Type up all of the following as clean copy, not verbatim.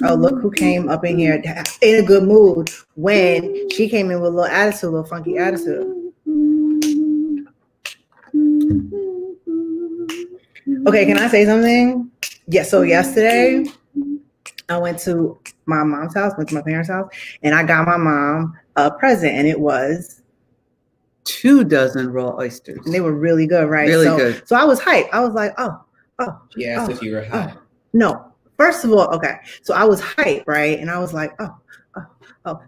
Oh, look who came up in here in a good mood when she came in with a little attitude, a little funky attitude. Okay, can I say something? Yeah, so yesterday I went to my mom's house, went to my parents' house, and I got my mom a present, and it was 2 dozen raw oysters. And they were really good, right? Really good. So I was hyped. I was like, oh. She asked if you were hyped. Oh. No. First of all, okay, so I was hyped, right? And I was like, oh.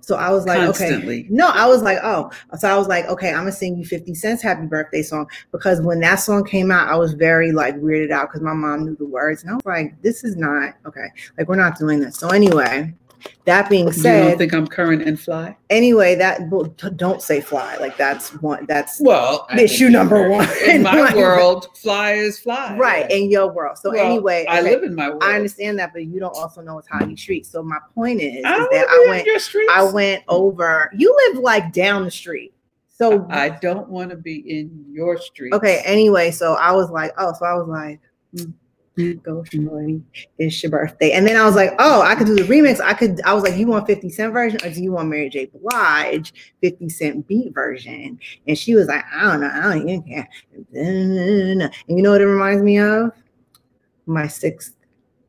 So I was like, constantly. Okay. No, I was like, oh. So I was like, okay, I'm going to sing you 50 Cent's Happy Birthday song, because when that song came out, I was very, like, weirded out because my mom knew the words. And I was like, this is not, okay, like, we're not doing this. So anyway, that being said. You don't think I'm current and fly? Anyway, don't say fly. Like, that's well, issue number one. In my world, fly is fly. Right, in your world. So well, anyway. I live in my world. I understand that, but you don't also know it's how you treat. So my point is that I went over. You live, like, down the street. So I don't want to be in your street. Okay, anyway, so I was like, oh, so I was like, go Shimoni, it's your birthday. And then I was like, oh, I could do the remix. I was like, you want 50 Cent version or do you want Mary J. Blige 50 Cent beat version? And she was like, I don't know, I don't even care. And you know what it reminds me of? My 6th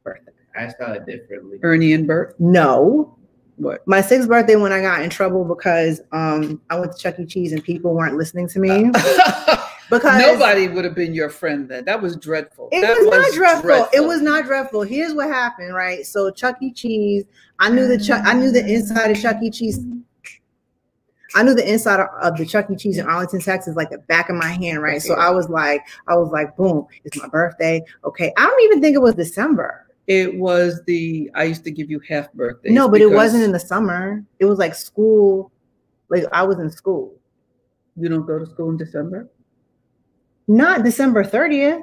birthday. I saw it differently. Ernie and Bert? No. What? My 6th birthday, when I got in trouble because I went to Chuck E. Cheese and people weren't listening to me. Because nobody would have been your friend then. That was dreadful. It was not dreadful. Here's what happened, right? So Chuck E. Cheese, I knew the inside of Chuck E. Cheese. I knew the inside of the Chuck E. Cheese in Arlington, Texas, like the back of my hand, right? Okay. So I was like, boom, it's my birthday. Okay, I don't even think it was December. It was I used to give you half birthdays. No, but it wasn't in the summer. It was like school. Like I was in school. You don't go to school in December? Not December 30th.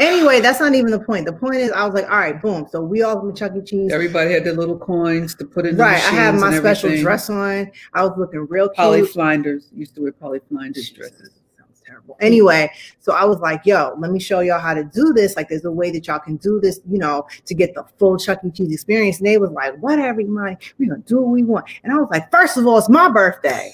Anyway, that's not even the point. The point is I was like, all right, boom. So we all from Chuck E. Cheese. Everybody had their little coins to put in the machines. Right, I had my special dress on. I was looking real cute. Polly Flinders. Used to wear Polly Flinders dresses. Sounds terrible. Anyway, so I was like, yo, let me show y'all how to do this. Like, there's a way that y'all can do this, you know, to get the full Chuck E. Cheese experience. And they was like, whatever, we're going to do what we want. And I was like, first of all, it's my birthday.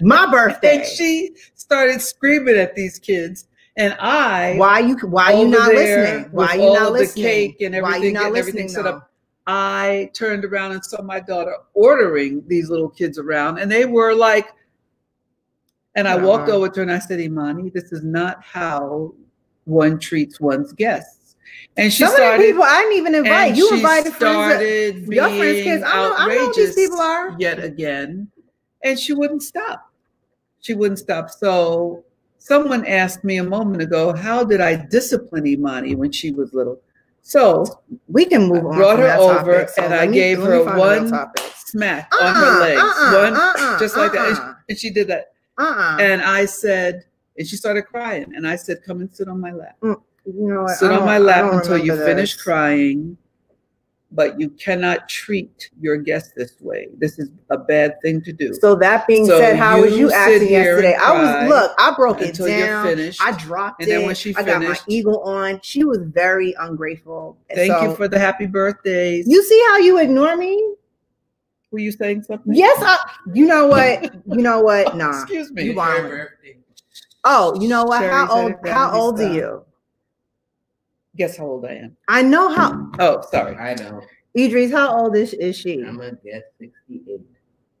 My birthday. And she started screaming at these kids, and I. Why you not listening? Why you not listening? The cake and everything, and everything set up. I turned around and saw my daughter ordering these little kids around, and they were like. And I walked over to her and I said, "Imani, this is not how one treats one's guests." And she started. People I didn't even invite. You invited friends. Your friends' kids. I know who these people are. Yet again. And she wouldn't stop. She wouldn't stop. So someone asked me a moment ago, how did I discipline Imani when she was little? So we can move on. Brought her over and I gave her one smack on her legs. One just like that. And she did that. And I said, and she started crying. And I said, come and sit on my lap. You know what? Sit on my lap until you finish crying. But you cannot treat your guests this way. This is a bad thing to do. So that being said, how was you acting yesterday? I broke it down. I dropped it. And then when she finished, I got my eagle on. She was very ungrateful. Thank you for the happy birthdays. You see how you ignore me? Were you saying something? Yes. You know what? You know what? Nah. Excuse me. Oh, you know what? How old are you? Guess how old I am. I know how. Oh, sorry. I know. Idris, how old is she? I'm going to guess 68.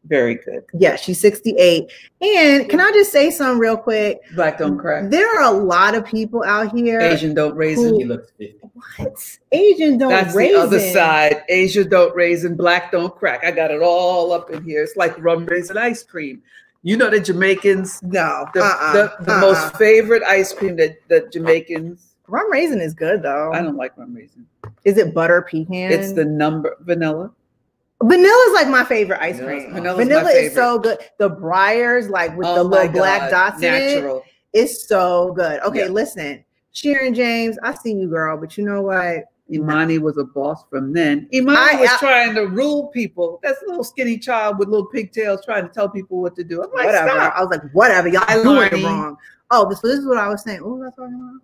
Very good. Yeah, she's 68. And can I just say something real quick? Black don't crack. There are a lot of people out here. Asian don't raisin. He looks 50. What? Asian don't raisin. That's the other side. Asian don't raisin. Black don't crack. I got it all up in here. It's like rum raisin ice cream. You know the Jamaicans. No. The most favorite ice cream that the Jamaicans. Rum raisin is good though. I don't like rum raisin. Is it butter pecan? It's the number vanilla. Vanilla is like my favorite ice cream. Vanilla is so good. The Briars, like with the little black dots in it, it's so good. Okay, listen, Sharon James, I see you, girl, but you know what? Imani was a boss from then. Imani was trying to rule people. That's a little skinny child with little pigtails trying to tell people what to do. I'm like, whatever. Stop. I was like, whatever. Y'all doing it wrong. Oh, so this is what I was saying. Oh, that's what I'm talking about.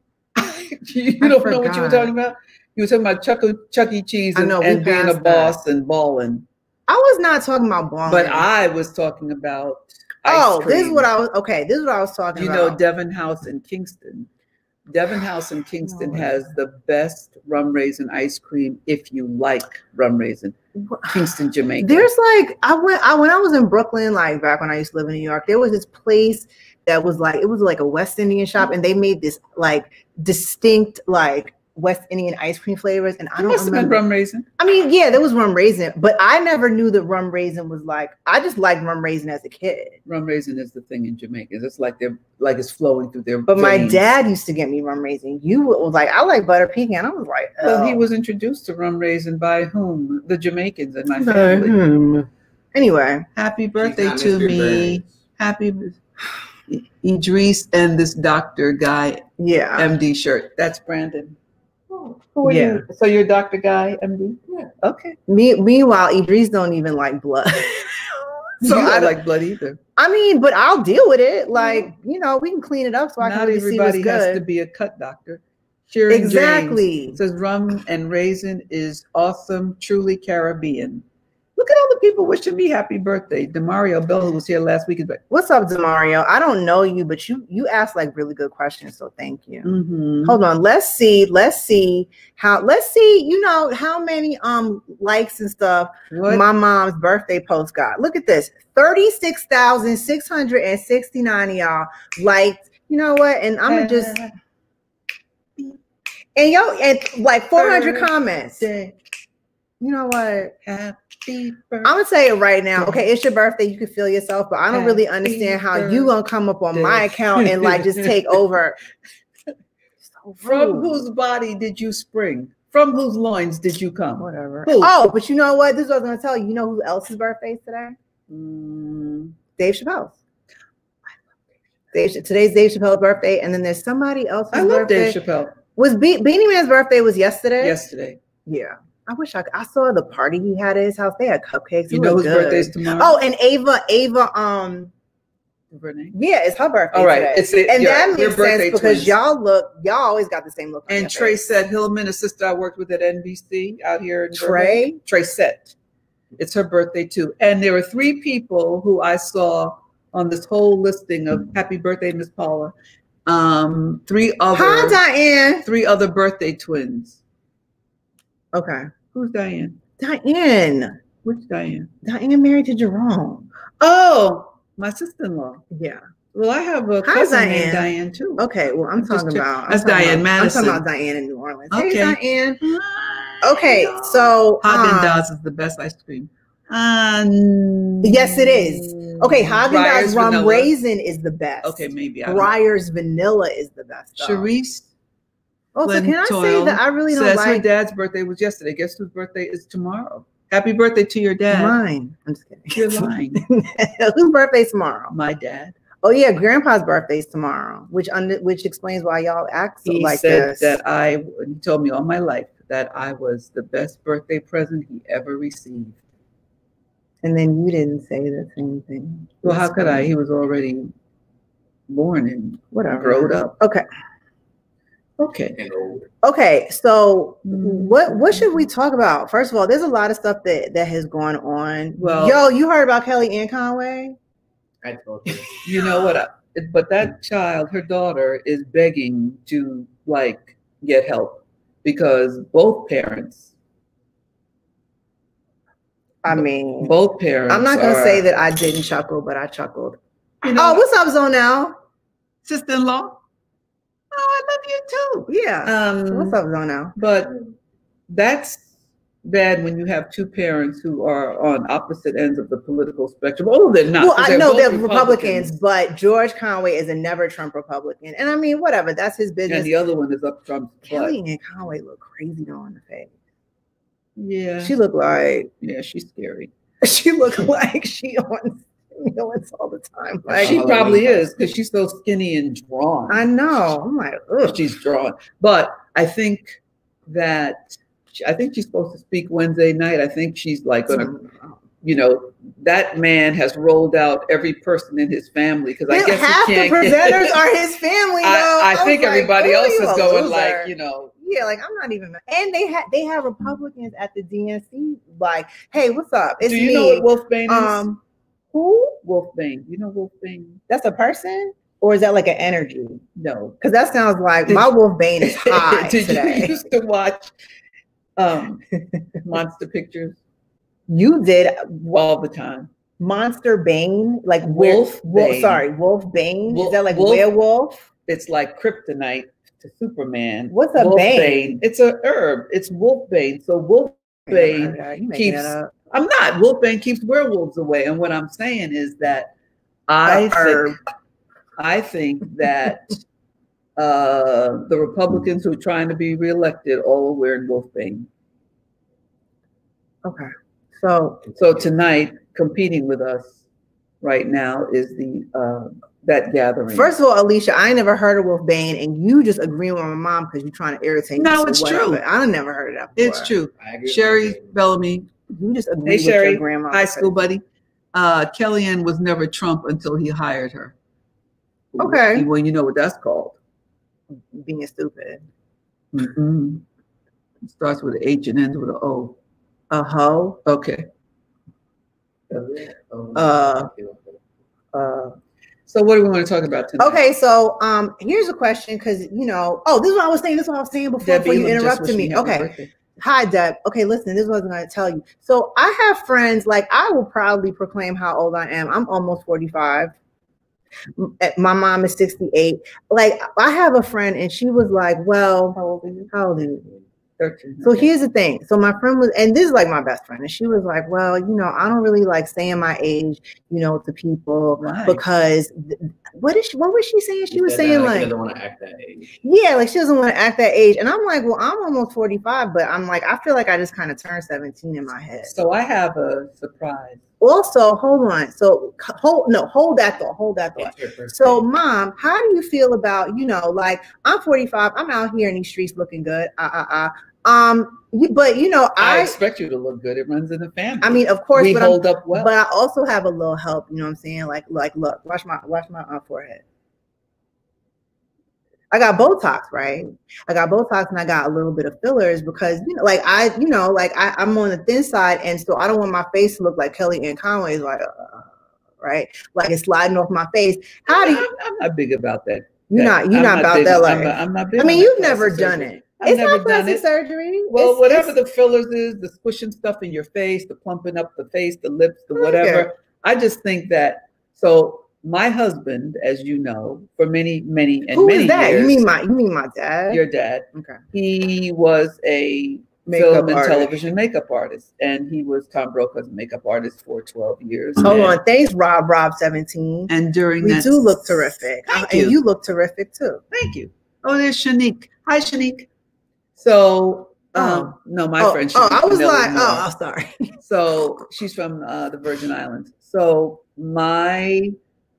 you don't know what you were talking about? You were talking about Chuck E. Cheese and being a boss and balling. I was not talking about balling. But I was talking about ice cream. This is what I was talking about. You know, Devin House in Kingston. Devin House in Kingston has the best rum raisin ice cream if you like rum raisin. Kingston, Jamaica. There's like, when I was in Brooklyn, like back when I used to live in New York, there was this place that was like, it was like a West Indian shop, and they made this like distinct like West Indian ice cream flavors. And I don't remember. It must have been rum raisin. I mean, yeah, there was rum raisin, but I never knew that rum raisin was like, I just liked rum raisin as a kid. Rum raisin is the thing in Jamaica. It's like they're like it's flowing through their veins. My dad used to get me rum raisin. You was like, I like butter pecan. I was like, oh. Well, he was introduced to rum raisin by whom? The Jamaicans in my family. Anyway, happy birthday to me. Happy Idris and this doctor guy. Yeah. MD shirt. That's Brandon. Who are you? So you're Dr. Guy, MD? Yeah. Okay. Meanwhile, Idris don't even like blood. So I don't like blood either. I mean, but I'll deal with it. Like, you know, we can clean it up so I can really see what's good. Not everybody has to be a cut doctor. Sharon exactly. James says rum and raisin is awesome, truly Caribbean. Look at all the people wishing me happy birthday. Demario Bell, who was here last week. What's up, Demario? I don't know you, but you asked like really good questions, so thank you. Mm-hmm. Hold on, let's see you know how many likes and stuff my mom's birthday post got. Look at this, 36,669 of y'all liked. You know what? And I'm gonna just and like 400 comments. You know what? Happy birthday. I'm gonna tell you right now. Okay, it's your birthday. You can feel yourself, but I don't really understand how you gonna come up on my account and like just take over. So from whose body did you spring? From whose loins did you come? Whatever. Who? Oh, but you know what? This is what I was gonna tell you. You know who else's birthday is today? Dave Chappelle's. Today's Dave Chappelle's birthday, and then there's somebody else. I love Dave Chappelle. Was Beanie Man's birthday was yesterday? Yesterday. Yeah. I wish I saw the party he had at his house. They had cupcakes. You know whose birthday is tomorrow? Oh, and Ava, Brené. Yeah, it's her birthday. All right, today. That makes sense because y'all always got the same look. And Traysette Hillman, a sister I worked with at NBC out here in Berlin. Traysette, it's her birthday too. And there were three people who I saw on this whole listing of happy birthday, Miss Paula. Three other birthday twins. Okay. Who's Diane? Diane. Which Diane? Diane married to Jerome. Oh, my sister-in-law. Yeah. Well, I have a cousin named Diane too. Okay. Well, I'm talking about that's Diane Madison. I'm talking about Diane in New Orleans. Okay. Hey, Diane. Okay. So Häagen-Dazs is the best ice cream. Yes, it is. Okay, Häagen-Dazs rum raisin is the best. Okay, maybe. Breyer's vanilla is the best. Charisse. Oh, so can I say that I really don't like? Her dad's birthday was yesterday. Guess whose birthday is tomorrow? Happy birthday to your dad. Mine. I'm just kidding. You're lying. Whose birthday's tomorrow? My dad. Oh yeah, Grandpa's birthday's tomorrow, which explains why y'all act so like this. He said that he told me all my life that I was the best birthday present he ever received. And then you didn't say the same thing. Well, how could I? He was already born and growed up. Okay. Okay. Okay. So what should we talk about? First of all, there's a lot of stuff that has gone on. Well, you heard about Kellyanne Conway? I told you. You know what? But that child, her daughter, is begging to like get help because both parents. I mean, both parents. I'm not gonna say that I didn't chuckle, but I chuckled. You know, what's up, Zonal? Sister-in-law. Oh, I love you too. Yeah. What's up, Zona? But that's bad when you have two parents who are on opposite ends of the political spectrum. Oh, they're not. Well, I know they're Republicans, but George Conway is a never Trump Republican. And I mean, whatever. That's his business. And the other one is up Trump's butt. Kellyanne Conway look crazy though on the face. Yeah. She looked like. Yeah, she's scary. She looked like she on stimulants all the time. Like, she probably is because she's so skinny and drawn. I know. I'm like, ugh. She's drawn. But I think she's supposed to speak Wednesday night. I think she's like going to you know, that man has rolled out every person in his family, because I guess half he can't the presenters get, are his family. I think everybody else is going like, you know. Yeah, like I'm not even. And they have Republicans at the DNC like, hey, what's up? It's Do you know what Wolf Bane is? Who? Wolf Bane. You know Wolf Bane? That's a person? Or is that like an energy? No. Because that sounds like my Wolf Bane is high today. You used to watch Monster Pictures? You did all the time. Monster Bane, like Wolf Bane. Sorry, Wolf Bane. Wolf, is that like wolf, werewolf? It's like kryptonite to Superman. What's a wolf bane? Bane? It's a herb. It's wolf bane. So wolf bane wolf bane keeps werewolves away. And what I'm saying is that I think that the Republicans who are trying to be reelected all are wearing wolf bane. Okay. So tonight, competing with us right now is the that gathering. First of all, Alicia, I ain't never heard of Wolf Bane, and you just agreeing with my mom because you're trying to irritate me. No, it's true. I never heard of that before. It's true. Sherry Bellamy. You just agree with Sherry, your grandma. High school buddy. Kellyanne was never Trump until he hired her. Okay. Well, you know what that's called. Being stupid. Mm-hmm. It starts with an H and ends with an O. A hoe? Okay. So what do we want to talk about tonight? Okay, so here's a question, because, you know, this is what I was saying, before you interrupted me. Okay. Hi, Deb. Okay, listen, this is what I was going to tell you. So I have friends, like, I will probably proclaim how old I am. I'm almost 45. My mom is 68. Like, I have a friend, and she was like, well, how old are you? 13. So here's the thing. So my friend was, and this is like my best friend, and she was like, well, you know, I don't really like saying my age, you know, to people because what was she saying? She was saying like, she doesn't want to act that age. Yeah. Like she doesn't want to act that age. And I'm like, well, I'm almost 45, but I'm like, I feel like I just kind of turned 17 in my head. So I have a surprise. Also, hold on. So hold that thought. So mom, how do you feel about, you know, like I'm 45, I'm out here in these streets looking good. But you know, I expect you to look good. It runs in the family. I mean, of course, we hold up well. But I also have a little help. You know what I'm saying? Like, look, watch my forehead. I got Botox, right? I got Botox and I got a little bit of fillers because, you know, like I'm on the thin side. And so I don't want my face to look like Kellyanne Conway's like, right? Like it's sliding off my face. How do you? I'm not big about that. You're not about that. Like, I'm not big. I mean, you've never done it. It's never not plastic surgery. Well, whatever the fillers is, the squishing stuff in your face, the plumping up the face, the lips, the whatever. Okay. I just think that, so my husband, as you know, for many years. You mean my dad? Your dad. Okay. He was a film and television makeup artist, and he was Tom Broka's makeup artist for 12 years. Hold on. Thanks, Rob. Rob 17. And during that, we do look terrific. Thank you. And you look terrific too. Thank you. Oh, there's Shanique. Hi, Shanique. So, my friend. Oh, I was like, I'm sorry. So she's from the Virgin Islands. So my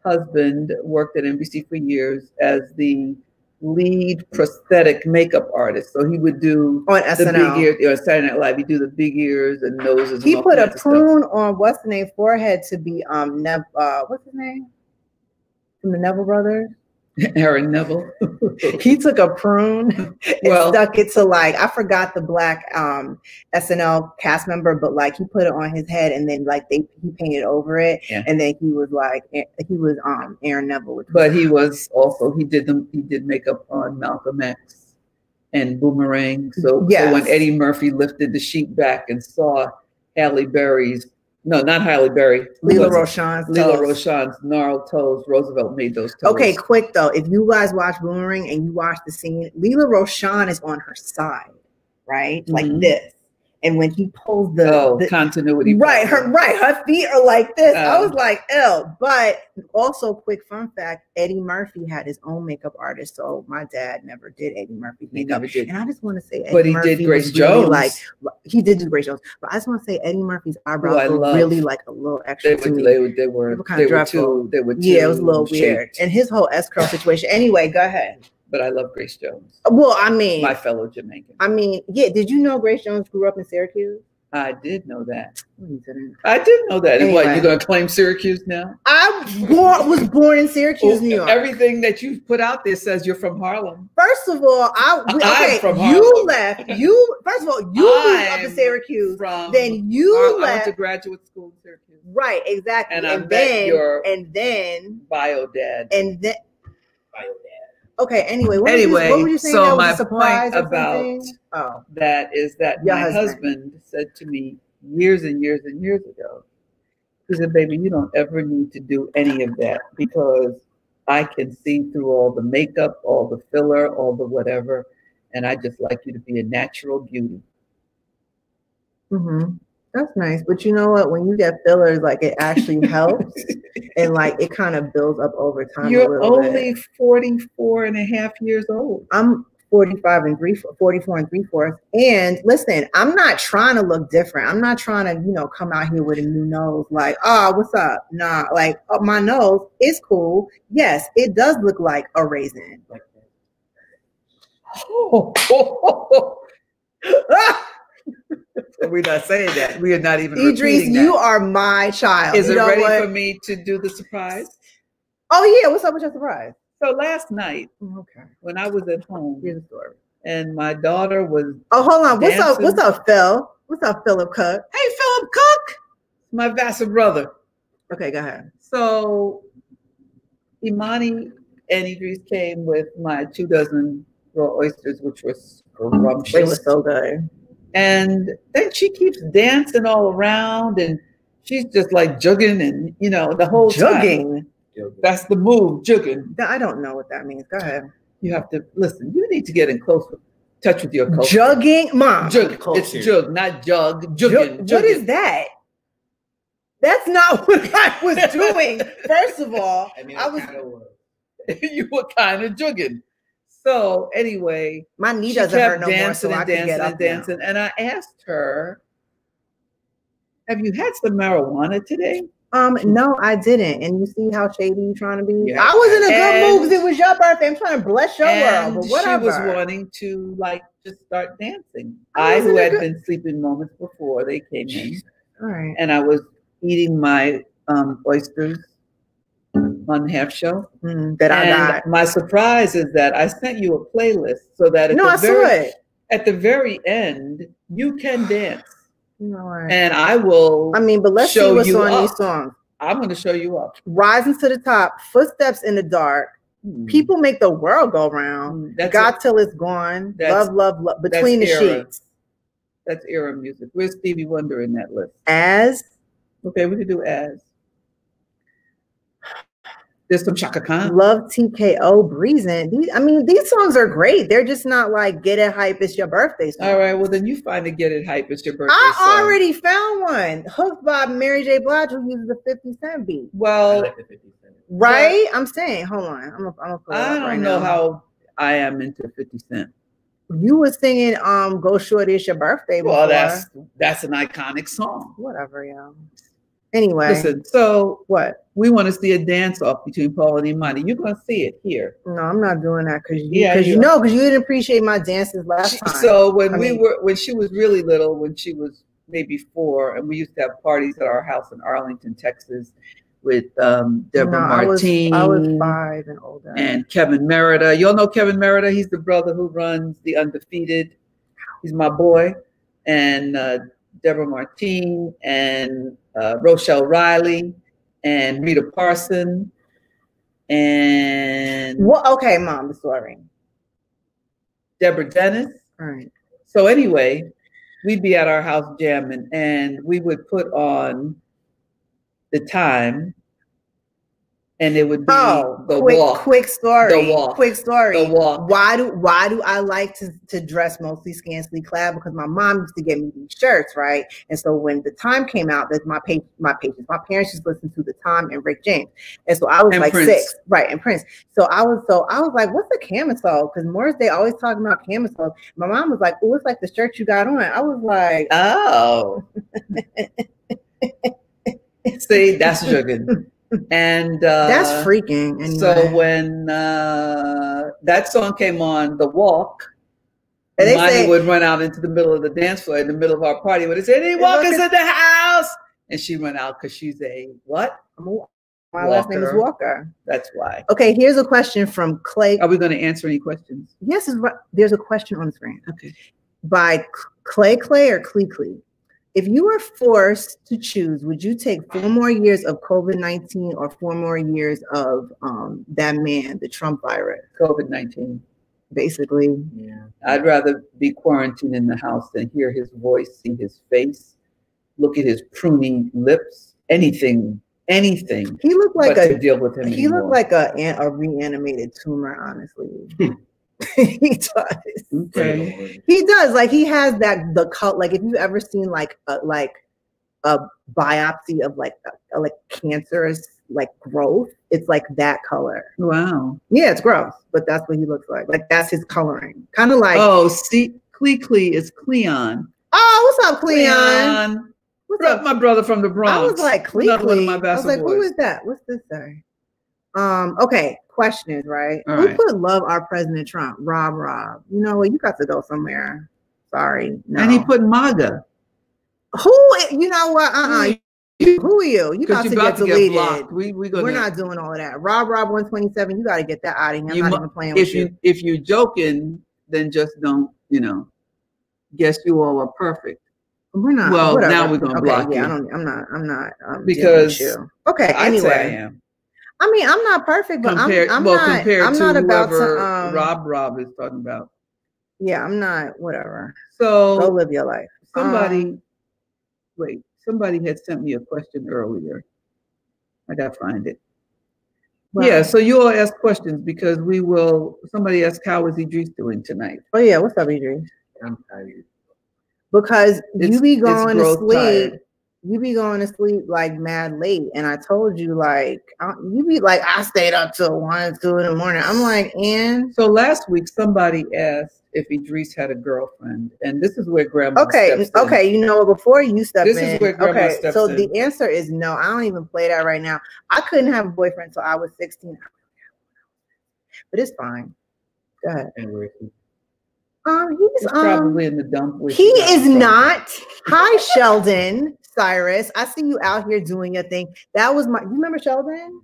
husband worked at NBC for years as the lead prosthetic makeup artist. So he would do on SNL. Big ears, or Saturday Night Live. He do the big ears and noses. He put a prune on what's the name forehead to be what's his name from the Neville brothers. Aaron Neville. He took a prune and stuck it to like, I forgot the black SNL cast member, but like he put it on his head and then like he painted over it. Yeah. And then he was like, Aaron Neville. But he was also, he did makeup on Malcolm X and Boomerang. So when Eddie Murphy lifted the sheet back and saw Lila Roshan's gnarled toes. Roosevelt made those toes. Okay, quick though. If you guys watch Boomerang and you watch the scene, Lila Roshan is on her side, right? Mm-hmm. Like this. And when he pulls the continuity. Right, her feet are like this. I was like, ew. But also, quick fun fact, Eddie Murphy had his own makeup artist. So my dad never did Eddie Murphy makeup. And I just want to say Eddie Murphy did Grace Jones. But I just want to say Eddie Murphy's eyebrows were really like a little extra. They were too. Yeah, it was a little weird. And his whole S-curl situation. Anyway, go ahead. But I love Grace Jones. Well, I mean, my fellow Jamaican. I mean, yeah. Did you know Grace Jones grew up in Syracuse? I did know that. I did know that. Anyway. And what, you going to claim Syracuse now? I was born in Syracuse, New York. Everything that you put out there says you're from Harlem. First of all, I'm from Harlem. You left. First of all, you moved up to Syracuse. Then you left. I went to graduate school in Syracuse. Right, exactly. And then bio dad. And then bio dad. Okay. Anyway, what were you saying? So my point about that is that my husband said to me years and years and years ago, he said, "Baby, you don't ever need to do any of that because I can see through all the makeup, all the filler, all the whatever, and I just like you to be a natural beauty." Mm-hmm. That's nice, but you know what? When you get fillers, like it actually helps, and like it kind of builds up over time. You're only 44 and a half years old. I'm 44 and three-fourths. And listen, I'm not trying to look different. I'm not trying to, you know, come out here with a new nose. Like, oh, what's up? Nah, like my nose is cool. Yes, it does look like a raisin. Oh. We're not saying that. We are not even repeating that. You are my child. Is it ready for me to do the surprise? Oh, yeah. What's up with your surprise? So last night, when I was at home, here's the story. And my daughter was hold on. Dancing. What's up, Phil? What's up, Philip Cook? Hey, Philip Cook! My bastard brother. Okay, go ahead. So Imani and Idris came with my 2 dozen raw oysters, which were scrumptious. They were so good. And then she keeps dancing all around and she's just like jugging and, you know, the whole time. Jugging. That's the move, jugging. I don't know what that means. Go ahead. You have to, listen, you need to get in close touch with your culture. Jugging, Mom. Jugging. It's jug, not jug. Jugging. What is that? That's not what I was doing. First of all, I mean, you were kind of jugging. So anyway, my knee doesn't hurt no more, so I can get up dancing. And I asked her, "Have you had some marijuana today?" No, I didn't. And you see how shady you're trying to be? Yeah. I was in a good mood because it was your birthday. I'm trying to bless your world, but whatever. She was wanting to like just start dancing. I who had been sleeping moments before they came in, all right, and I was eating my oysters. On half show that I got. My surprise is that I sent you a playlist so that at the very end you can dance. Right. And I will. I mean, but let's see what's on these songs. I'm going to show you up. Rising to the Top, Footsteps in the Dark. People Make the World Go Round. God Till It's Gone. Love, Love, Love. Between the Sheets. That's era music. Where's Stevie Wonder in that list? As. Okay, we can do As. There's some Chaka Khan. Love, TKO, Breezin'. These songs are great. They're just not like get it hype, it's your birthday song. All right, well then you find a get it hype, it's your birthday song. I already found one. Hooked by Mary J. Blige, who uses the 50 Cent beat. Well, I like the 50 Cent. Right? But, I'm saying, hold on. I'm gonna pull it up right now. I don't know how I am into 50 Cent. You were singing Go Shorty, It's Your Birthday. Well, that's an iconic song. Whatever, y'all. Anyway, listen, so what? We want to see a dance off between Paul and Imani. You're going to see it here. No, I'm not doing that because you didn't appreciate my dances last time. So when she was really little, when she was maybe 4, and we used to have parties at our house in Arlington, Texas with Deborah Martine. I was 5 and older. And Kevin Merida. You all know Kevin Merida? He's the brother who runs The Undefeated. He's my boy. And Deborah Martine and Rochelle Riley and Rita Parson and Mom, sorry, Deborah Dennis. All right. So anyway, we'd be at our house jamming, and we would put on The Time, and it would be the walk. Why do I like to dress mostly scantily clad? Because my mom used to get me these shirts, right? And so when The Time came out, that my parents just listened to The Time and Rick James, and so I was like Prince. 6, right? And Prince. So I was like, what's a camisole? Because Morris Day always talking about camisoles. My mom was like, oh, it's like the shirt you got on. I was like, oh, see, that's jugging. And that's freaking. Anyway. So when that song came on, The Walk, And they say, would run out into the middle of the dance floor in the middle of our party. Would say, any walkers in the house? And she went out because she's a what? My last name is Walker. That's why. Okay, here's a question from Clay. Are we going to answer any questions? Yes, there's a question on the screen. Okay. By Clay or Clee. If you were forced to choose, would you take 4 more years of COVID-19 or 4 more years of the Trump virus? COVID-19. Basically. Yeah. I'd rather be quarantined in the house than hear his voice, see his face, look at his pruny lips, anything. He looked like to deal with him. He looked like a reanimated tumor, honestly. He does. Okay. He does. Like he has the cult. Like if you've ever seen like a biopsy of like cancerous growth, it's like that color. Wow. Yeah, it's gross, but that's what he looks like. Like that's his coloring. Kind of like. Oh, see, Clee is Kellyanne. Oh, what's up, Kellyanne? What's up, my brother from the Bronx? I was like, Clee. I was like, who is that? What's this guy? Okay, question, right? Who could love our President Trump? Rob. You know what? You got to go somewhere. Sorry. No. And he put MAGA. Who? You know what? Who are you? You got to get deleted. We're not doing all of that. Rob 127. You got to get that out of here. I'm not even playing with you. If you're joking, then just don't. You know. Guess you all are perfect. We're not. Well, whatever. Now we're gonna block you. I don't. I'm not. Because okay. Anyway, I am. I mean, I'm not perfect, but compared to whoever Rob is talking about. Yeah, I'm not. Whatever. So go live your life. Somebody had sent me a question earlier. I gotta find it. Wow. Yeah. So you all ask questions because we will. Somebody asked, "How is Idris doing tonight?" Oh yeah, what's up, Idris? I'm tired. Because you be going to sleep, like mad late. And I told you you be like, I stayed up till 1 or 2 in the morning. I'm like, and so last week somebody asked if Idris had a girlfriend. And this is where grandma steps in. Okay, you know, before you step in. This is where grandma steps so in. The answer is no. I don't even play that right now. I couldn't have a boyfriend until I was 16. But it's fine. Go ahead. And where is he? He's probably in the dump. He is not. Hi, Sheldon Cyrus. I see you out here doing your thing. That was you remember Sheldon?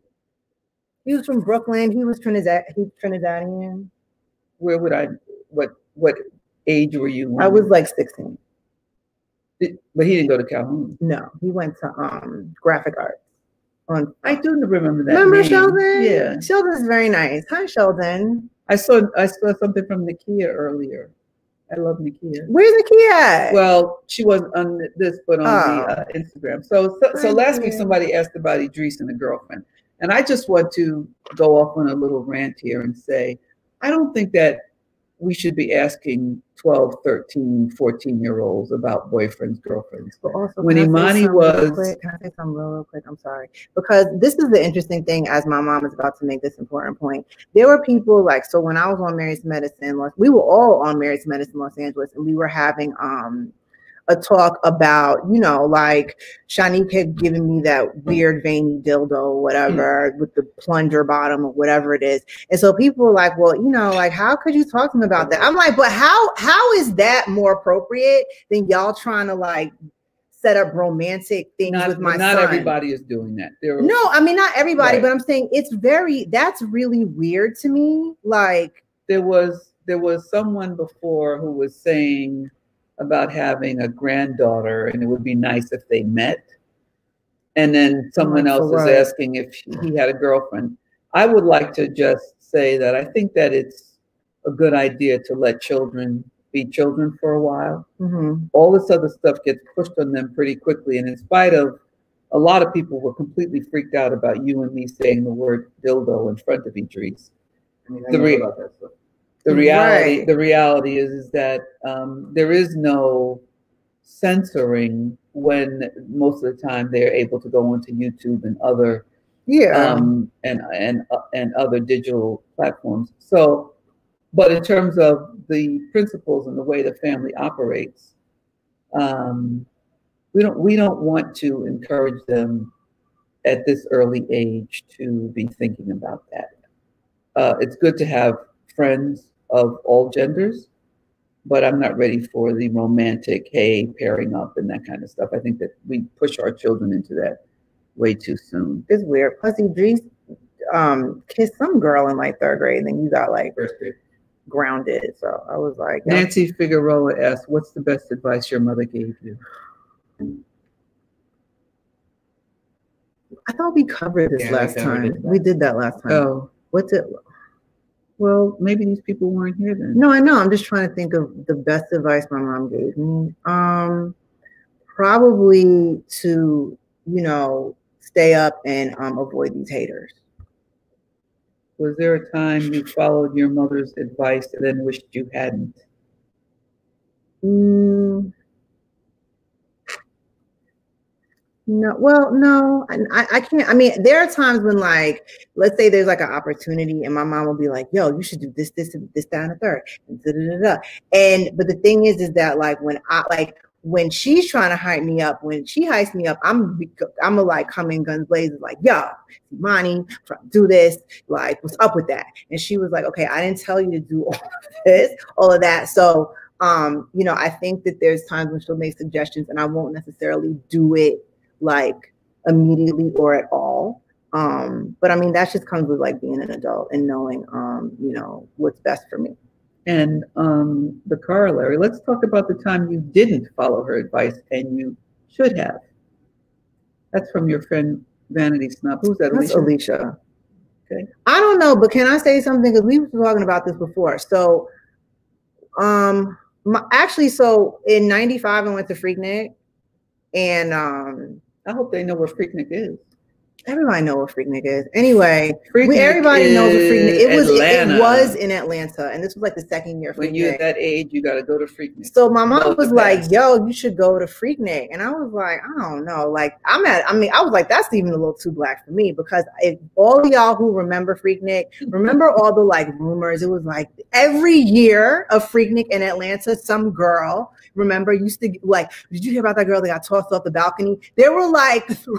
He was from Brooklyn. He was Trinidadian. Where would I? What age were you? I was like 16. But he didn't go to Calhoun. No, he went to graphic arts. I do remember that. Remember name. Sheldon? Yeah, Sheldon's very nice. Hi, Sheldon. I saw something from Nakia earlier. I love Nakia. Where's Nakia at? Well, she wasn't on this, but on the Instagram. So last week somebody asked about Idris and the girlfriend. And I just want to go off on a little rant here and say, I don't think that we should be asking 12, 13, 14-year-olds about boyfriends, girlfriends. But also, when Imani was... Can I say something real quick? I'm sorry. Because this is the interesting thing, as my mom is about to make this important point. There were people like, so when I was on Mary's Medicine, we were all on Mary's Medicine Los Angeles, and we were having a talk about, you know, like Shanique had given me that weird veiny dildo, whatever, with the plunger bottom or whatever it is. And so people were like, well, you know, like, how could you talk to them about that? I'm like, but how is that more appropriate than y'all trying to like set up romantic things with my son? Not everybody is doing that. No, I mean, not everybody, right. But I'm saying that's really weird to me. Like there was someone before who was saying about having a granddaughter and it would be nice if they met. And then someone else is asking if he had a girlfriend. I would like to just say that I think that it's a good idea to let children be children for a while. Mm-hmm. All this other stuff gets pushed on them pretty quickly. And in spite of a lot of people were completely freaked out about you and me saying the word dildo in front of Idris. I mean, I know about that stuff. The reality is that there is no censoring when most of the time they're able to go onto YouTube and other and other digital platforms. So, but in terms of the principles and the way the family operates, we don't want to encourage them at this early age to be thinking about that. It's good to have friends of all genders, but I'm not ready for the romantic, hey, pairing up and that kind of stuff. I think that we push our children into that way too soon. It's weird. Plus, Idris kissed some girl in like third grade, and then you got like grounded. So I was like, yeah. Nancy Figueroa asked, what's the best advice your mother gave you? I thought we covered this last time. We did that last time. Oh, what's it? Well, maybe these people weren't here then. No, I know. I'm just trying to think of the best advice my mom gave me. Probably to, you know, stay up and avoid these haters. Was there a time you followed your mother's advice and then wished you hadn't? No, well, no, I can't. I mean, there are times when, like, let's say there's like an opportunity, and my mom will be like, "Yo, you should do this, this, and this, down a third," and da, da, da, da. And but the thing is that like when I when she's trying to hype me up, when she hypes me up, I'm a, like coming guns blazing, like, "Yo, Imani, do this. Like, what's up with that?" And she was like, "Okay, I didn't tell you to do all of this, all of that." So, you know, I think that there's times when she'll make suggestions, and I won't necessarily do it like immediately or at all. But I mean, that just comes with like being an adult and knowing, you know, what's best for me. And the corollary, let's talk about the time you didn't follow her advice and you should have. That's from your friend, Vanity Snob. Who's that, Alicia? That's Alicia. Okay. I don't know, but can I say something? Because we were talking about this before. So actually, so in 95, I went to Freaknik, and I hope they know what Freaknik is. Everybody know what Freaknik is. Anyway, everybody knows what Freaknik is. It was in Atlanta, and this was like the second year. When you're that age, you got to go to Freaknik. So my mom was like, "Yo, you should go to Freaknik," and I was like, "I don't know." Like I was like, "That's even a little too black for me," because if all of y'all who remember Freaknik remember all the like rumors. It was like every year of Freaknik in Atlanta, some girl used to like, "Did you hear about that girl that got tossed off the balcony?" There were like 3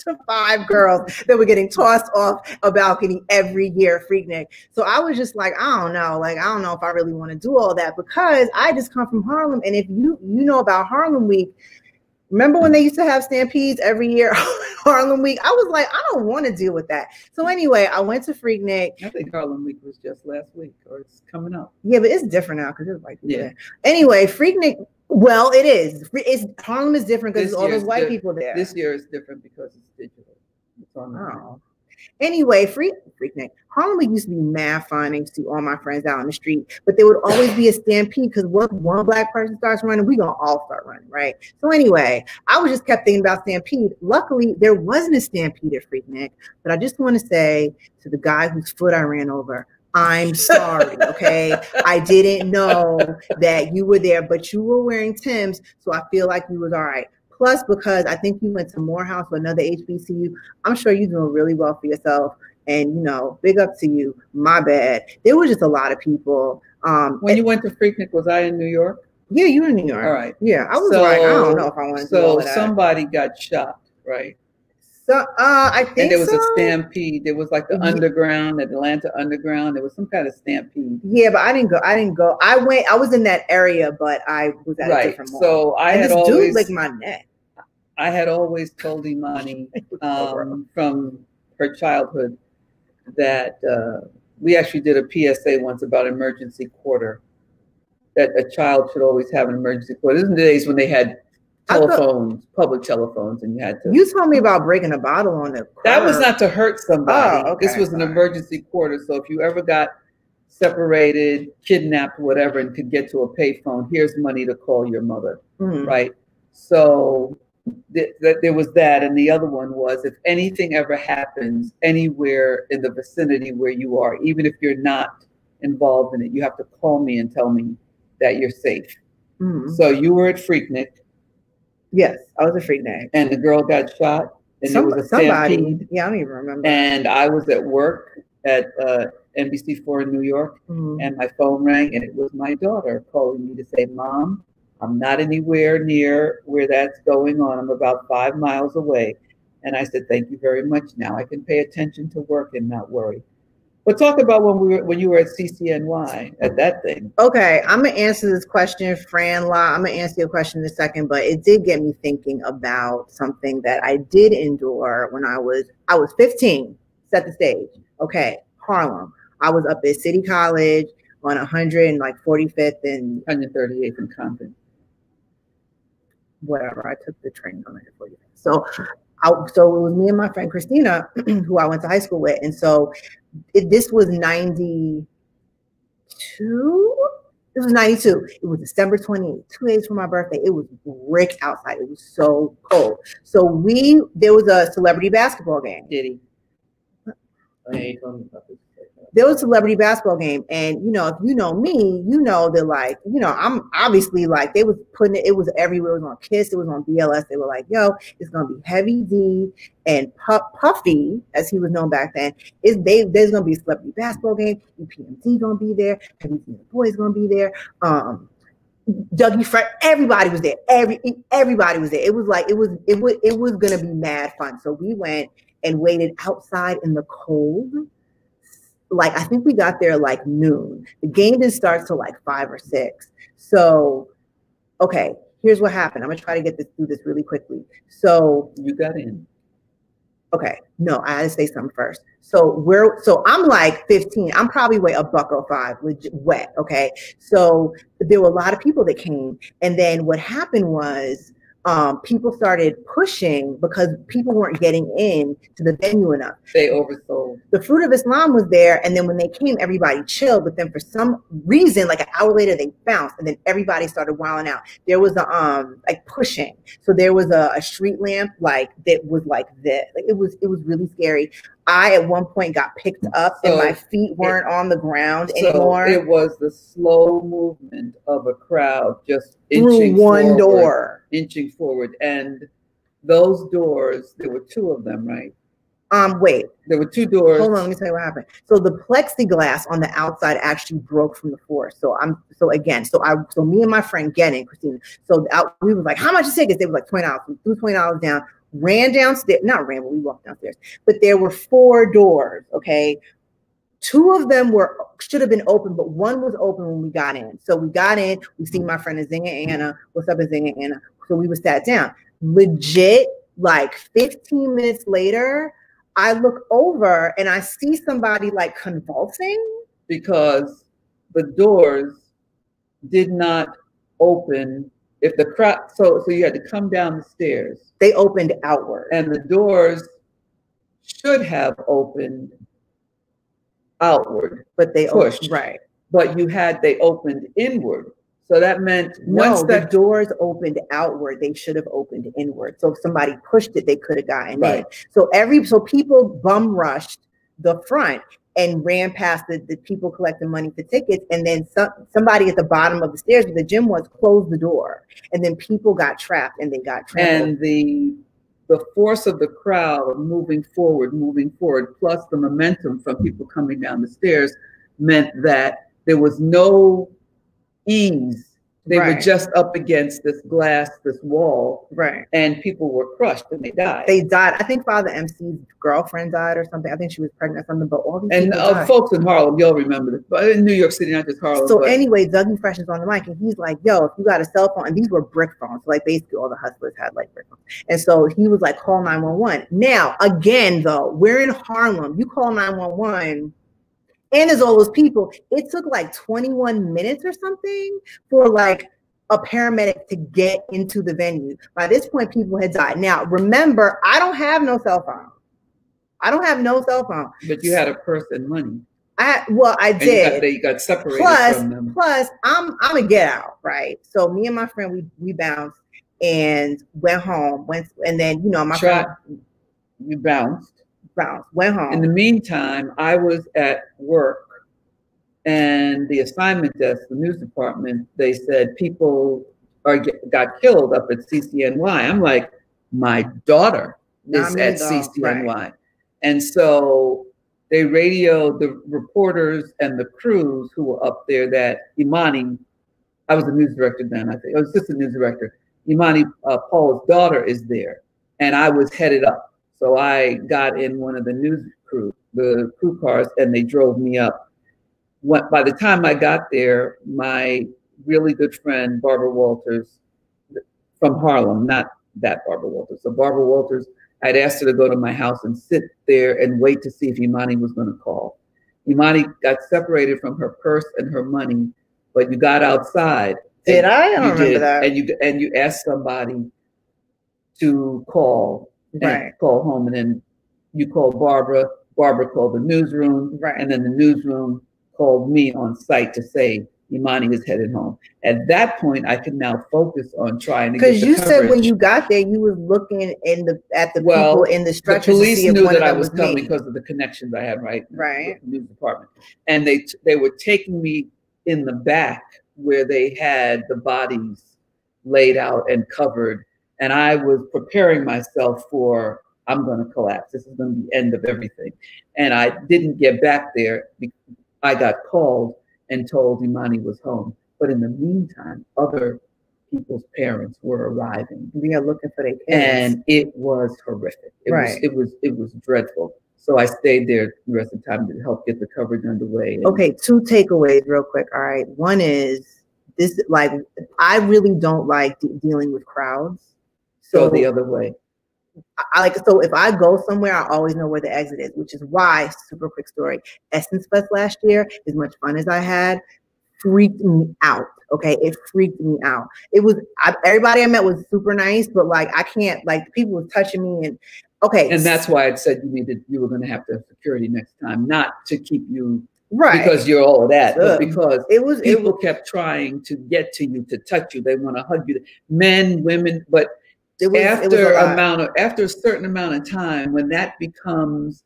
to 5 girls that were getting tossed off a balcony every year, Freaknik. So I was just like, I don't know. Like, I don't know if I really want to do all that, because I just come from Harlem. And if you know about Harlem Week, remember when they used to have stampedes every year, Harlem Week? I was like, I don't want to deal with that. So anyway, I went to Freaknik. I think Harlem Week was just last week, or it's coming up. Yeah, but it's different now because it's like, yeah. Anyway, Freaknik. Well, it is. Harlem is different because all those white people there. This year is different because it's digital. It's on the ground. Anyway, Freaknik. Harlem Week used to be mad fun. I used to see all my friends out on the street, but there would always be a stampede because once one black person starts running, we gonna all start running, right? So anyway, I was just kept thinking about stampede. Luckily, there wasn't a stampede at Freaknik, but I just want to say to the guy whose foot I ran over, I'm sorry, okay? I didn't know that you were there, but you were wearing Tim's, so I feel like you was all right. Plus, because I think you went to Morehouse or another HBCU, I'm sure you're doing really well for yourself, and, you know, big up to you. My bad. There was just a lot of people. When you went to Freaknik, was I in New York? Yeah, you were in New York. All right. Yeah, I was like, I don't know if I wanted to do all that. So somebody got shot, right? So I think there was a stampede. There was like the underground, Atlanta underground. There was some kind of stampede. Yeah, but I didn't go. I went. I was in that area, but I was at a different mall. So I had always licked my neck. I had always told Imani from her childhood that we actually did a PSA once about emergency quarter. That a child should always have an emergency quarter. This is the days when they had telephones, public telephones, and you had to. You told me about breaking a bottle on the quarter. That was not to hurt somebody. Oh, okay. This was an emergency quarter. So if you ever got separated, kidnapped, whatever, and could get to a payphone, here's money to call your mother, right? So there was that. And the other one was, if anything ever happens anywhere in the vicinity where you are, even if you're not involved in it, you have to call me and tell me that you're safe. So you were at Freaknik. Yes, I was a Freaknik. And the girl got shot, and there was a stampede. Yeah, I don't even remember. And I was at work at NBC4 in New York, and my phone rang, and it was my daughter calling me to say, "Mom, I'm not anywhere near where that's going on. I'm about 5 miles away." And I said, "Thank you very much. Now I can pay attention to work and not worry." But talk about when you were at CCNY at that thing. Okay, I'm gonna answer this question, Fran La. I'm gonna answer your question in a second, but it did get me thinking about something that I did endure when I was 15. Set the stage. Okay, Harlem. I was up at City College on 145th and 138th and Compton. Whatever. I took the train on 145th. So it was me and my friend Christina, who I went to high school with, and so. This was 92. This was 92. It was December 28th, 2 days from my birthday. It was brick outside. It was so cold. So there was a celebrity basketball game. Diddy. There was a celebrity basketball game. And, you know, if you know me, you know that, like, you know, I'm obviously, like, they was putting it, it was everywhere. It was on KISS. It was on BLS. They were like, yo, it's going to be Heavy D and Puffy, as he was known back then. There's going to be a celebrity basketball game. EPMD going to be there. Heavy D and the Boys going to be there. Dougie Fresh, everybody was there. Everybody was there. It was like, it was going to be mad fun. So we went and waited outside in the cold. Like, I think we got there like noon. The game didn't start till like 5 or 6. So, okay, here's what happened. I'm gonna try to get through this really quickly. So you got in. Okay, no, I had to say something first. So I'm like 15. I'm probably weigh a buck 05, legit wet. Okay, so there were a lot of people that came, and then what happened was. People started pushing because people weren't getting in to the venue enough. They oversold. The Fruit of Islam was there, and then when they came, everybody chilled. But then for some reason, like an hour later, they bounced, and then everybody started wilding out. There was a like pushing. So there was a street lamp like that was like this. Like it was really scary. I at one point got picked up, and my feet weren't on the ground anymore. It was the slow movement of a crowd just inching through one door, inching forward. And those doors, there were two of them, right? Wait. There were two doors. Hold on, let me tell you what happened. So the plexiglass on the outside actually broke from the force. So me and my friend Gennett, Christina. So we were like, "How much is tickets?" They were like $20. We threw $20 down. Ran downstairs, not ran, but we walked downstairs. But there were 4 doors, okay? 2 of them should have been open, but one was open when we got in. So we got in, we seen my friend Azinga Anna. What's up, Azinga Anna? So we were sat down. Legit, like 15 minutes later, I look over and I see somebody like convulsing. Because the doors did not open. If the crowd, so you had to come down the stairs. They opened outward. And the doors should have opened outward. But they pushed. Right. But they opened inward. So that meant once the doors opened outward, they should have opened inward. So if somebody pushed it, they could have gotten in. So people bum rushed the front and ran past the people collecting money for tickets. And then somebody at the bottom of the stairs where the gym was closed the door. And then people got trapped and they got trapped. And the force of the crowd moving forward, plus the momentum from people coming down the stairs meant that there was no ease. They were just up against this glass, this wall, and people were crushed and they died. They died. I think Father MC's girlfriend died or something. I think she was pregnant or something. But all these folks in Harlem, y'all remember this, but in New York City, not just Harlem. So anyway, Dougie Fresh is on the mic and he's like, "Yo, if you got a cell phone," and these were brick phones, so like basically all the hustlers had like brick phones. And so he was like, "Call 911." Now again, though, we're in Harlem. You call 911. And there's all those people. It took like 21 minutes or something for like a paramedic to get into the venue. By this point, people had died. Now, remember, I don't have no cell phone. I don't have no cell phone. But you had a purse and money. I did. You got separated from them. Plus, I'm a get out, right? So me and my friend, we bounced and went home. And then, you know, my friend. You bounced. Went home. In the meantime, I was at work, and the assignment desk, the news department, they said people got killed up at CCNY. I'm like, my daughter is at CCNY. Right. And so they radioed the reporters and the crews who were up there that Imani, I was the news director then, I think, I was assistant news director, Imani Paul's daughter is there, and I was headed up. So I got in one of the news crew, the crew cars, and they drove me up. By the time I got there, my really good friend, Barbara Walters, from Harlem, not that Barbara Walters. So Barbara Walters, I'd asked her to go to my house and sit there and wait to see if Imani was going to call. Imani got separated from her purse and her money, but you got outside. Did I? I don't remember that. And you asked somebody to call, right, and call home, and then you called Barbara. Barbara called the newsroom, right, and then the newsroom called me on site to say Imani is headed home. At that point, I can now focus on trying to get the coverage. Because you said when you got there, you were looking at the people in the structure. The police knew that I was coming because of the connections I had, right, with the news department, and they were taking me in the back where they had the bodies laid out and covered, and I was preparing myself for, I'm going to collapse. This is going to be the end of everything. And I didn't get back there because I got called and told Imani was home. But in the meantime, other people's parents were arriving. We are looking for their parents. And it was horrific. It was dreadful. So I stayed there the rest of the time to help get the coverage underway. Okay, two takeaways real quick. All right. One is this, like, I really don't like dealing with crowds. So the other way. So if I go somewhere, I always know where the exit is, which is why, super quick story, Essence Fest last year, as much fun as I had, freaked me out. Okay, it freaked me out. It was, everybody I met was super nice, but like, I can't, like, people were touching me and, okay. And that's why I said you were going to have to have security next time, not to keep you, right, because you're all of that, but because people kept trying to get to you, to touch you. They want to hug you. Men, women, but after a certain amount of time, when that becomes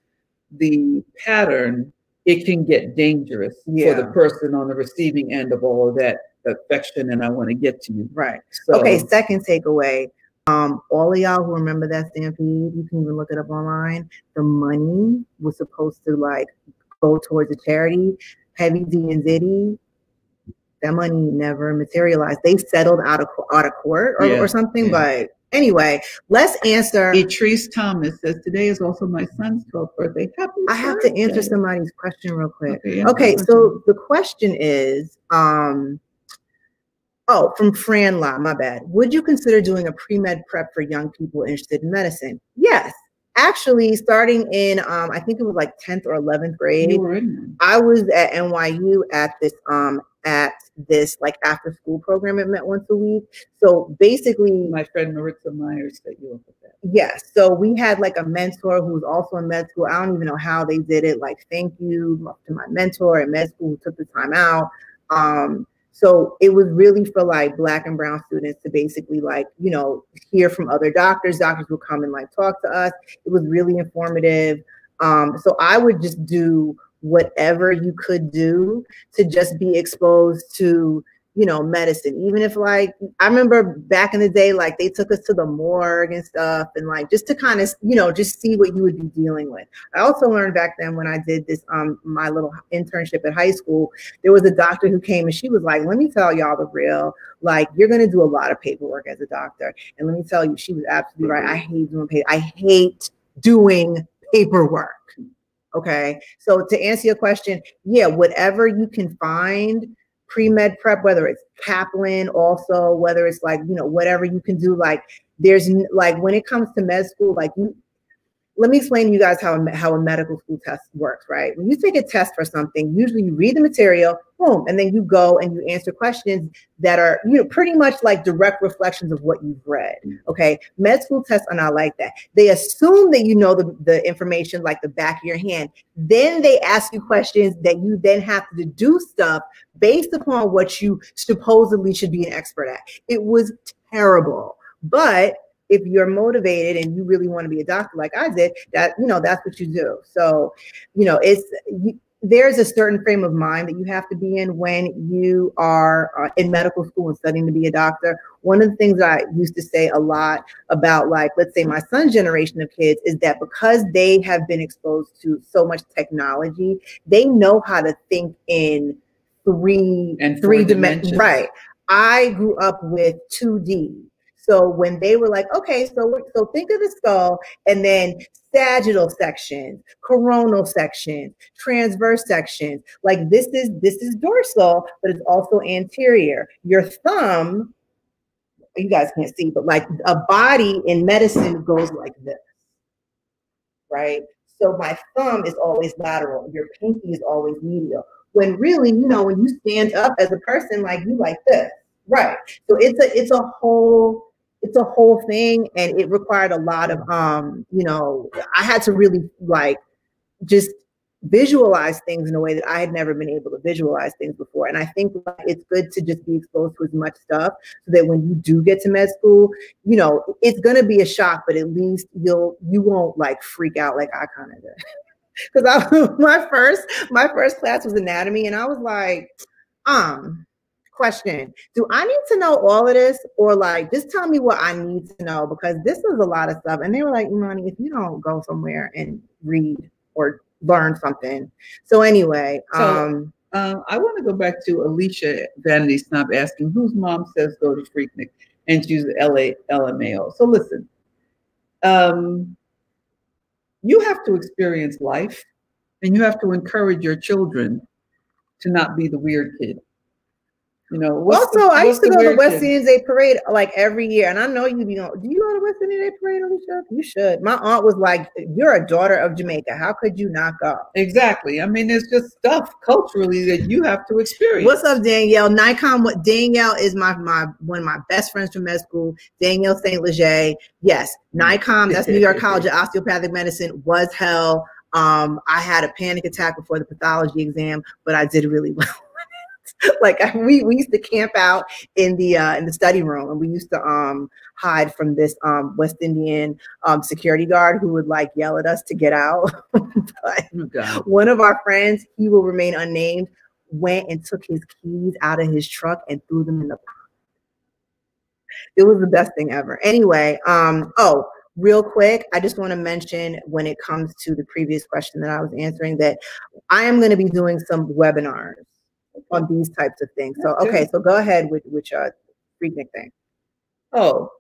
the pattern, it can get dangerous, yeah, for the person on the receiving end of all of that affection. And I want to get to you. Right. So, okay. Second takeaway. All of y'all who remember that stampede, you can even look it up online. The money was supposed to like go towards a charity. Heavy D and Ziddy, that money never materialized. They settled out of court or something, yeah, but anyway, let's answer. Patrice Thomas says, today is also my son's 12th birthday. I have to answer somebody's question real quick. Okay, so the question is, from Fran La, my bad. Would you consider doing a pre-med prep for young people interested in medicine? Yes. Actually, starting in, I think it was like 10th or 11th grade, I was at NYU at this like after school program. It met once a week. So basically my friend Maritza Myers set you up with that. Yes. Yeah, so we had like a mentor who was also in med school. I don't even know how they did it. Like, thank you to my mentor in med school who took the time out. So it was really for like Black and brown students to basically like, you know, hear from other doctors. Doctors would come and like talk to us. It was really informative. So I would just do whatever you could do to just be exposed to, you know, medicine. Even if, like, I remember back in the day, like they took us to the morgue and stuff, and like just to kind of, you know, just see what you would be dealing with. I also learned back then when I did this, my little internship at high school, there was a doctor who came and she was like, let me tell y'all the real, like, you're going to do a lot of paperwork as a doctor. And let me tell you, she was absolutely right. I hate doing paperwork. I hate doing paperwork. Okay, so to answer your question, yeah, whatever you can find, pre-med prep, whether it's Kaplan also, whether it's like, you know, whatever you can do, like there's like when it comes to med school, like let me explain to you guys how a medical school test works, right? When you take a test for something, usually you read the material, boom, and then you go and you answer questions that are, you know, pretty much like direct reflections of what you've read, okay? Med school tests are not like that. They assume that you know the information like the back of your hand. Then they ask you questions that you then have to deduce stuff based upon what you supposedly should be an expert at. It was terrible, but if you're motivated and you really want to be a doctor like I did, that, you know, that's what you do. So, you know, there's a certain frame of mind that you have to be in when you are in medical school and studying to be a doctor. One of the things I used to say a lot about, like, let's say my son's generation of kids is that because they have been exposed to so much technology, they know how to think in three dimensions. Right. I grew up with 2D. So when they were like, okay, so think of the skull and then sagittal sections, coronal sections, transverse sections, like this is dorsal, but it's also anterior. Your thumb, you guys can't see, but like a body in medicine goes like this, right? So my thumb is always lateral. Your pinky is always medial. When really, you know, when you stand up as a person, like you like this, right? So it's a whole thing, and it required a lot of, you know, I had to really like just visualize things in a way that I had never been able to visualize things before. And I think like, it's good to just be exposed to as much stuff so that when you do get to med school, you know, it's going to be a shock, but at least you won't like freak out like I kind of did. Because my first class was anatomy, and I was like, question, do I need to know all of this, or like just tell me what I need to know, because this is a lot of stuff. And they were like, Imani, if you don't go somewhere and read or learn something. So anyway, I want to go back to Alicia Vanity Snob asking, whose mom says go to Freaknik? And she's LA LMAO. So listen, you have to experience life, and you have to encourage your children to not be the weird kid. You know, I used to go to West Indian Day Parade like every year, and I know you don't. Do you go to West Indian Day Parade, Alicia? You should. My aunt was like, "You're a daughter of Jamaica. How could you not go?" Exactly. I mean, there's just stuff culturally that you have to experience. What's up, Danielle? NYCOM. What Danielle is my one of my best friends from med school. Danielle St. Leger. Yes, NYCOM. That's New York College of Osteopathic Medicine. Was hell. I had a panic attack before the pathology exam, but I did really well. Like we used to camp out in the study room, and we used to hide from this West Indian security guard who would like yell at us to get out. One of our friends, he will remain unnamed, went and took his keys out of his truck and threw them in the pond. It was the best thing ever. Anyway, real quick, I just want to mention when it comes to the previous question that I was answering that I am going to be doing some webinars on these types of things. So, okay, so go ahead with your Freaknik thing. Oh,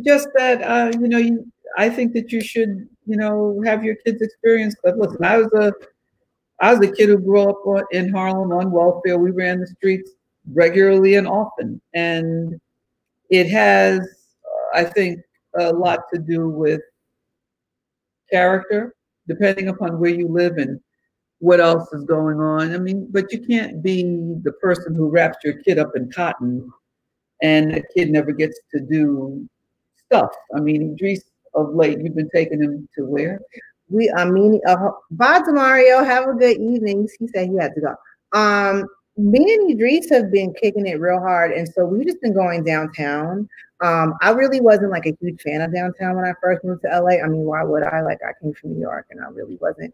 just that, you know, I think that you should, you know, have your kids experience stuff. Listen, I was a kid who grew up in Harlem on welfare. We ran the streets regularly and often. And it has, I think, a lot to do with character, depending upon where you live and what else is going on. I mean, but you can't be the person who wraps your kid up in cotton and the kid never gets to do stuff. I mean, Idris, of late, you've been taking him to where? Bye, Demario. Have a good evening. He said he had to go. Me and Idris have been kicking it real hard. And so we've just been going downtown. I really wasn't like a huge fan of downtown when I first moved to LA. I mean, why would I? Like, I came from New York and I really wasn't.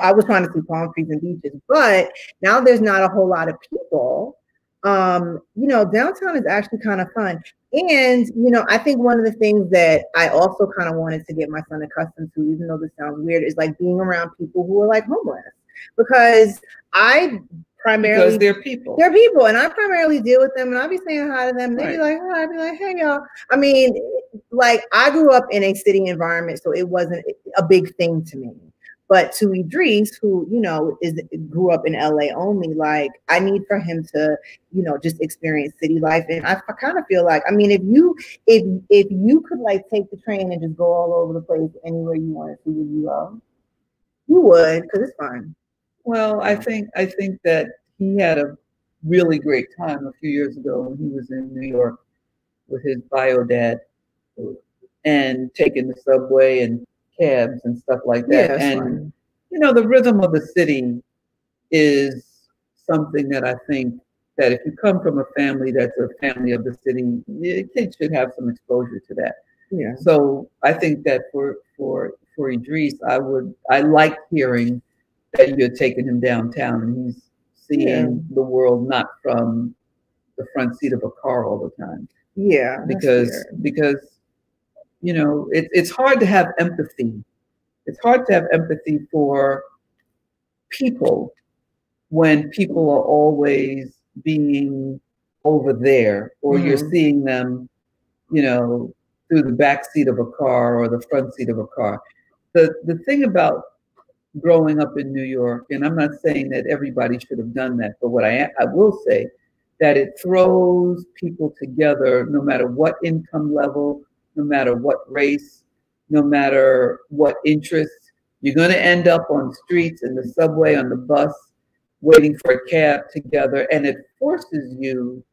I was trying to see palm trees and beaches, but now there's not a whole lot of people. You know, downtown is actually kind of fun. And, you know, I think one of the things that I also kind of wanted to get my son accustomed to, even though this sounds weird, is like being around people who are like homeless, because they're people, and I primarily deal with them, and I'll be saying hi to them, and they'd be like, hi, I'd be like, hey, y'all. I mean, like, I grew up in a city environment, so it wasn't a big thing to me. But to Idris, who, you know, grew up in LA only, like, I need for him to, you know, just experience city life. And I kind of feel like, I mean, if you could like take the train and just go all over the place anywhere you wanted to, would you go? You would, because it's fun. Well, I think that he had a really great time a few years ago when he was in New York with his bio dad and taking the subway and cabs and stuff like that. Yeah, and fine. You know, the rhythm of the city is something that I think that if you come from a family that's a family of the city, your kids should have some exposure to that. Yeah. So I think that for Idris, I like hearing that you're taking him downtown and he's seeing the world not from the front seat of a car all the time. Yeah. Because you know, it's hard to have empathy. It's hard to have empathy for people when people are always being over there, or you're seeing them you know, through the back seat of a car or the front seat of a car. The thing about growing up in New York, and I'm not saying that everybody should have done that, but what I will say that it throws people together, no matter what income level, no matter what race, no matter what interest. You're going to end up on the streets, in the subway, on the bus, waiting for a cab together, and it forces you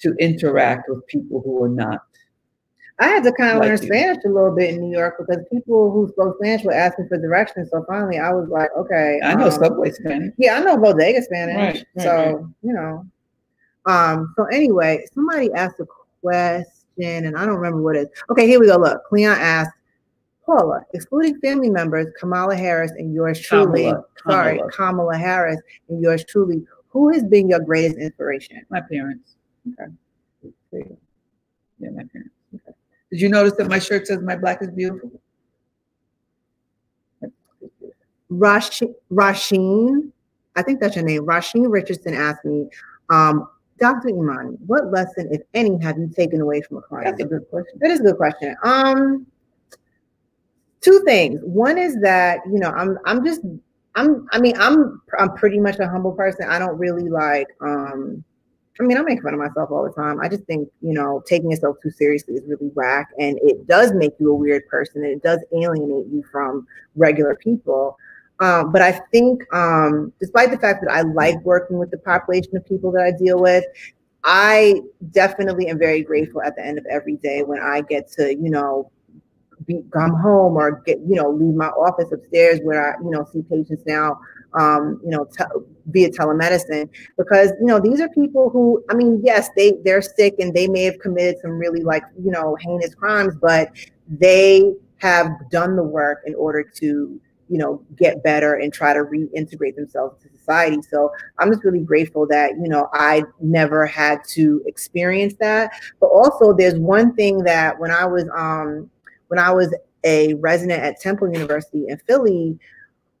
to interact with people who are not. I had to kind of learn Spanish a little bit in New York because people who spoke Spanish would ask me for directions. So finally, I was like, okay. I know subway Spanish. Yeah, I know bodega Spanish. Right, so, right. You know. So anyway, somebody asked a question, and I don't remember what it is. Okay, here we go. Look, Kellyanne asked, Paula, excluding family members, Kamala Harris and yours truly, Kamala Harris and yours truly, who has been your greatest inspiration? My parents. Okay. Yeah, my parents. Okay. Did you notice that my shirt says "My Black is Beautiful"? Rasheen, I think that's your name. Rasheen Richardson asked me, Dr. Imani, what lesson, if any, have you taken away from a client? That's a good question. That is a good question. Two things. One is that, you know, I'm pretty much a humble person. I don't really like, I mean, I make fun of myself all the time. I just think, you know, taking yourself too seriously is really whack, and it does make you a weird person, and it does alienate you from regular people. But I think, despite the fact that I like working with the population of people that I deal with, I definitely am very grateful at the end of every day when I get to, you know, come home or get, you know, leave my office upstairs where I, you know, see patients now, you know, via telemedicine, because, you know, these are people who, I mean, yes, they're sick and they may have committed some really, like, you know, heinous crimes, but they have done the work in order to, you know, get better and try to reintegrate themselves to society. So I'm just really grateful that, you know, I never had to experience that. But also there's one thing that when I was a resident at Temple University in Philly,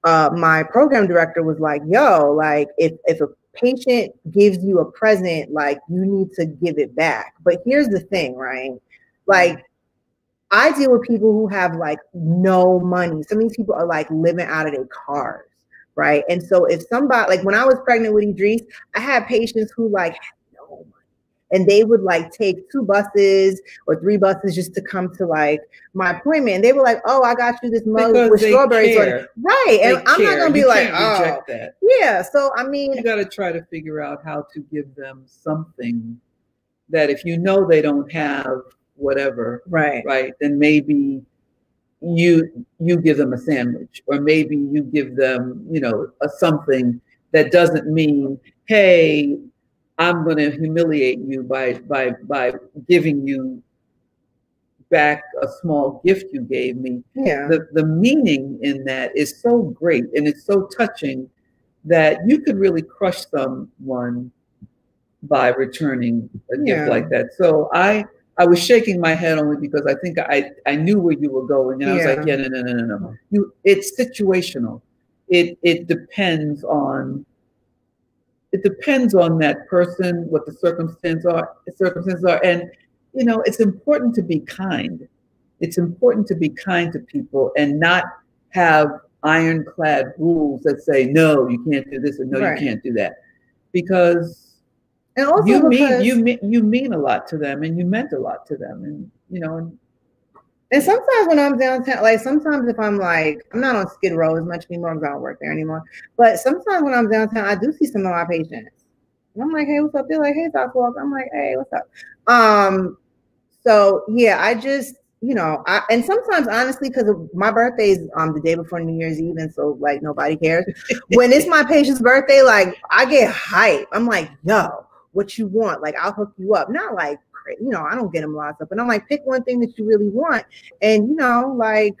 my program director was like, yo, like if a patient gives you a present, like you need to give it back. But here's the thing, right? Like I deal with people who have like no money. Some of these people are like living out of their cars, right? And so if somebody, like when I was pregnant with Idris, I had patients who like had no money. And they would like take 2 buses or 3 buses just to come to like my appointment. And they were like, "Oh, I got you this mug with strawberries on it." Right. And I'm not gonna be like, "Oh, yeah." So I mean, you gotta try to figure out how to give them something that if you know they don't have whatever, right? Right. Then maybe you give them a sandwich, or maybe you give them, you know, a something that doesn't mean, "Hey, I'm going to humiliate you by giving you back a small gift you gave me." Yeah. The meaning in that is so great, and it's so touching that you could really crush someone by returning a gift like that. So I was shaking my head only because I think I knew where you were going, and I was like, yeah, no. It's situational. It depends on that person, what the circumstances are. And, you know, it's important to be kind. It's important to be kind to people and not have ironclad rules that say, no, you can't do this, and no, you can't do that. Because, and also you mean a lot to them, and you meant a lot to them. And, you know, and sometimes when I'm downtown, like sometimes if I'm like, I'm not on Skid Row as much anymore because I don't work there anymore. But sometimes when I'm downtown, I do see some of my patients. And I'm like, "Hey, what's up?" They're like, "Hey, Doc Walker." I'm like, "Hey, what's up?" So yeah, I just, you know, and sometimes honestly, because my birthday is the day before New Year's Eve, and so like nobody cares. When it's my patient's birthday, like I get hype. I'm like, "Yo, what you want? Like I'll hook you up." Not like, you know, I don't get them lots up, and I'm like, pick one thing that you really want, and, you know, like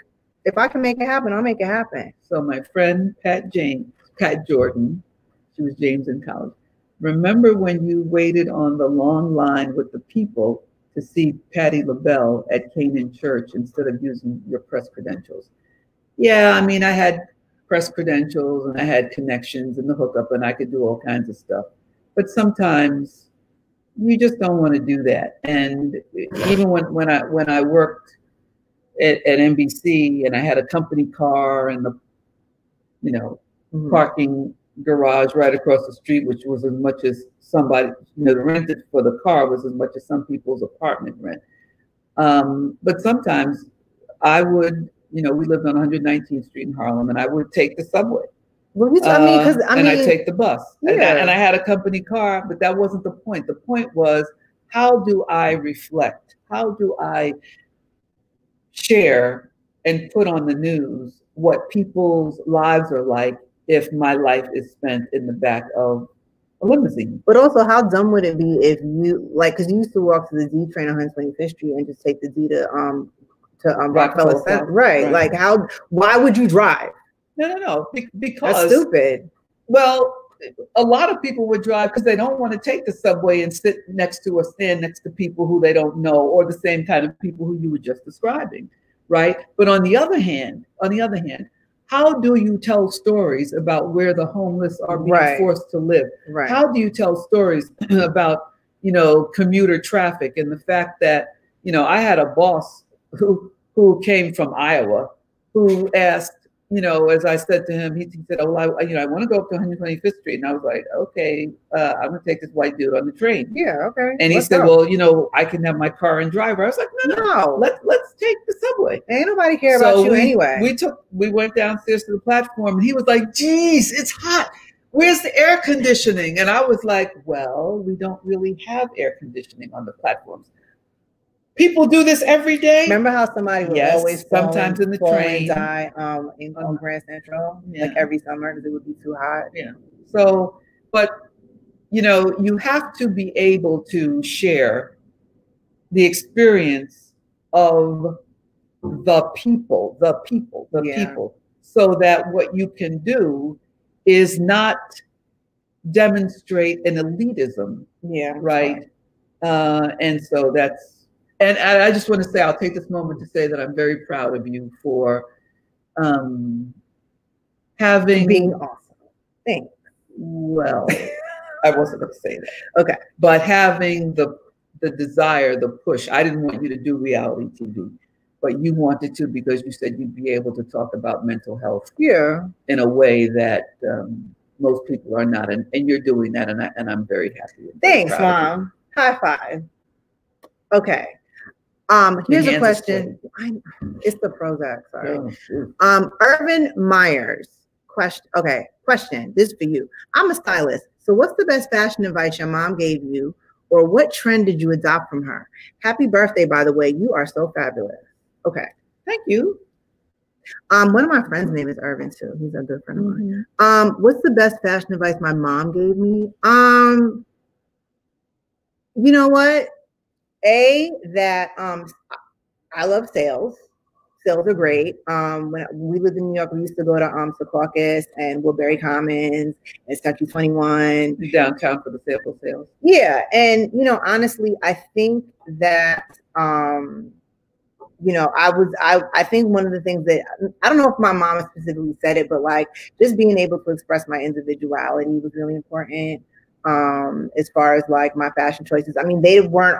if I can make it happen, I'll make it happen. So my friend Pat Jordan, she was James in college. Remember when you waited on the long line with the people to see Patti LaBelle at Canaan Church instead of using your press credentials? Yeah, I mean, I had press credentials and I had connections and the hookup, and I could do all kinds of stuff, but sometimes you just don't want to do that. And even when I worked at NBC and I had a company car and the, you know, parking garage right across the street, which was as much as somebody, you know, the rent for the car was as much as some people's apartment rent. But sometimes I would, you know, we lived on 119th Street in Harlem, and I would take the subway. And I take the bus, and I had a company car, but that wasn't the point. The point was, how do I reflect? How do I share and put on the news what people's lives are like if my life is spent in the back of a limousine? But also, how dumb would it be if you, like, because you used to walk to the D train on 125th Street and just take the D to Rockefeller Center, right? Like, how? Why would you drive? No. Because that's stupid. Well, a lot of people would drive because they don't want to take the subway and sit next to or stand next to people who they don't know, or the same kind of people who you were just describing, right? But on the other hand, how do you tell stories about where the homeless are being forced to live? Right. How do you tell stories about, you know, commuter traffic and the fact that, you know, I had a boss who came from Iowa who asked, you know, as I said to him, he said, "Oh, I want to go up to 125th Street," and I was like, "Okay, I'm gonna take this white dude on the train." Yeah, okay. And he said, "Well, you know, I can have my car and driver." I was like, "No, let's take the subway. Ain't nobody care about you anyway." We went downstairs to the platform, and he was like, "Geez, it's hot. Where's the air conditioning?" And I was like, "Well, we don't really have air conditioning on the platforms." People do this every day. Remember how somebody would always sometimes in the train die on Grand Central like every summer because it would be too hot. Yeah. So, but you know, you have to be able to share the experience of the people, so that what you can do is not demonstrate an elitism. Yeah. Right. And so that's. And I just want to say, I'll take this moment to say that I'm very proud of you for having being awesome. Thanks. Well, I wasn't going to say that. Okay, but having the desire, the push. I didn't want you to do reality TV, but you wanted to because you said you'd be able to talk about mental health in a way that most people are not, and you're doing that, and I'm very happy. Thanks, Mom. High five. Okay. Here's a question. It's the Prozac, sorry. Oh, Irvin Myers. Question. This is for you. I'm a stylist. So what's the best fashion advice your mom gave you, or what trend did you adopt from her? Happy birthday, by the way. You are so fabulous. Okay. Thank you. One of my friends' name is Irvin too. He's a good friend of mine. What's the best fashion advice my mom gave me? You know what? I love sales. Sales are great. When we lived in New York, we used to go to Secaucus and Woodbury Commons and Century 21. Downtown for the sample sales. Yeah. And, you know, honestly, I think that, you know, I think one of the things that, I don't know if my mom specifically said it, but like just being able to express my individuality was really important. As far as like my fashion choices, I mean, they weren't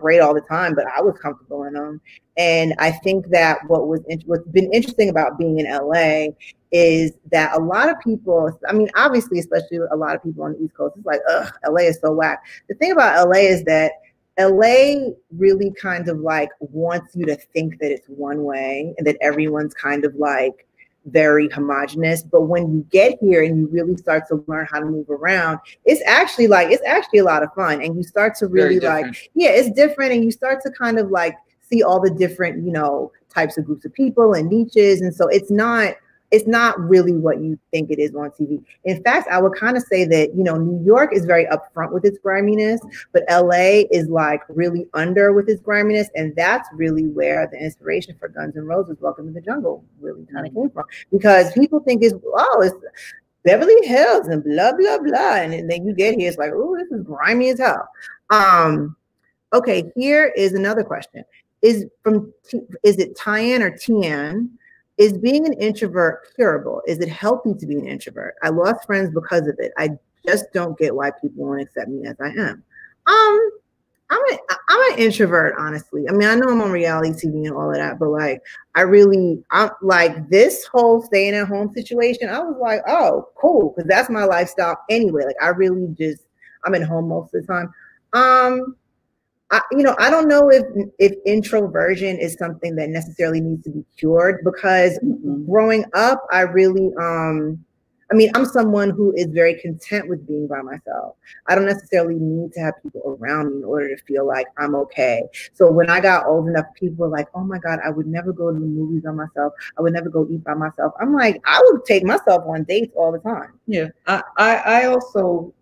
great all the time, but I was comfortable in them. And I think that what's been interesting about being in LA is that a lot of people, I mean, obviously, especially a lot of people on the East Coast, it's like, ugh, LA is so whack. The thing about LA is that LA really kind of like wants you to think that it's one way and that everyone's kind of like very homogenous, but when you get here and you really start to learn how to move around, it's actually a lot of fun, and you start to really like, yeah, it's different, and you start to kind of like see all the different, you know, types of groups of people and niches, and so it's not really what you think it is on TV. In fact, I would kind of say that, you know, New York is very upfront with its griminess, but LA is like really under with its griminess. And that's really where the inspiration for Guns N' Roses' Welcome to the Jungle really kind of came from. Because people think it's Beverly Hills and blah, blah, blah. And then you get here, it's like, oh, this is grimy as hell. Okay, here is another question. Is it Tyann or Tian? Is being an introvert curable? Is it healthy to be an introvert? I lost friends because of it. I just don't get why people won't accept me as I am. I'm an introvert, honestly. I mean, I know I'm on reality TV and all of that, but like, I'm like this whole staying at home situation. I was like, oh, cool, because that's my lifestyle anyway. Like, I really just, I'm at home most of the time. I don't know if introversion is something that necessarily needs to be cured, because growing up, I really, I mean, I'm someone who is very content with being by myself. I don't necessarily need to have people around me in order to feel like I'm okay. So when I got old enough, people were like, oh my God, I would never go to the movies by myself. I would never go eat by myself. I'm like, I would take myself on dates all the time. Yeah, I also,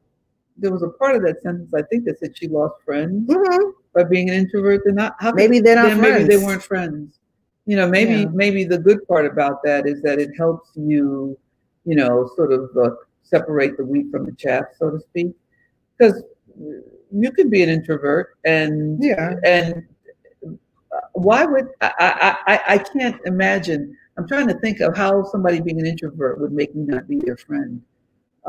there was a part of that sentence, I think, that said she lost friends by being an introvert. They're not, maybe they're not friends. Maybe they weren't friends. You know, maybe the good part about that is that it helps you, you know, sort of separate the wheat from the chaff, so to speak, because you could be an introvert and why would I can't imagine. I'm trying to think of how somebody being an introvert would make me not be their friend,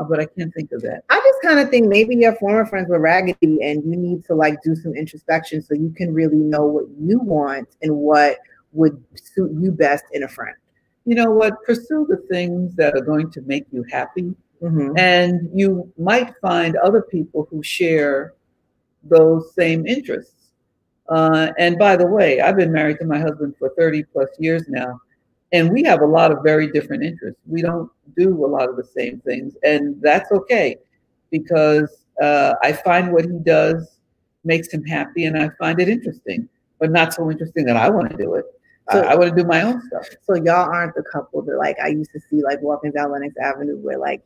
but I can't think of that. I just kind of think maybe your former friends were raggedy, and you need to like do some introspection so you can really know what you want and what would suit you best in a friend. You know what, pursue the things that are going to make you happy. And you might find other people who share those same interests. And by the way, I've been married to my husband for 30 plus years now, and we have a lot of very different interests. We don't do a lot of the same things, and that's okay, because I find what he does makes him happy, and I find it interesting, but not so interesting that I want to do it. So, I want to do my own stuff. So y'all aren't the couple that like I used to see like walking down Lenox Avenue where like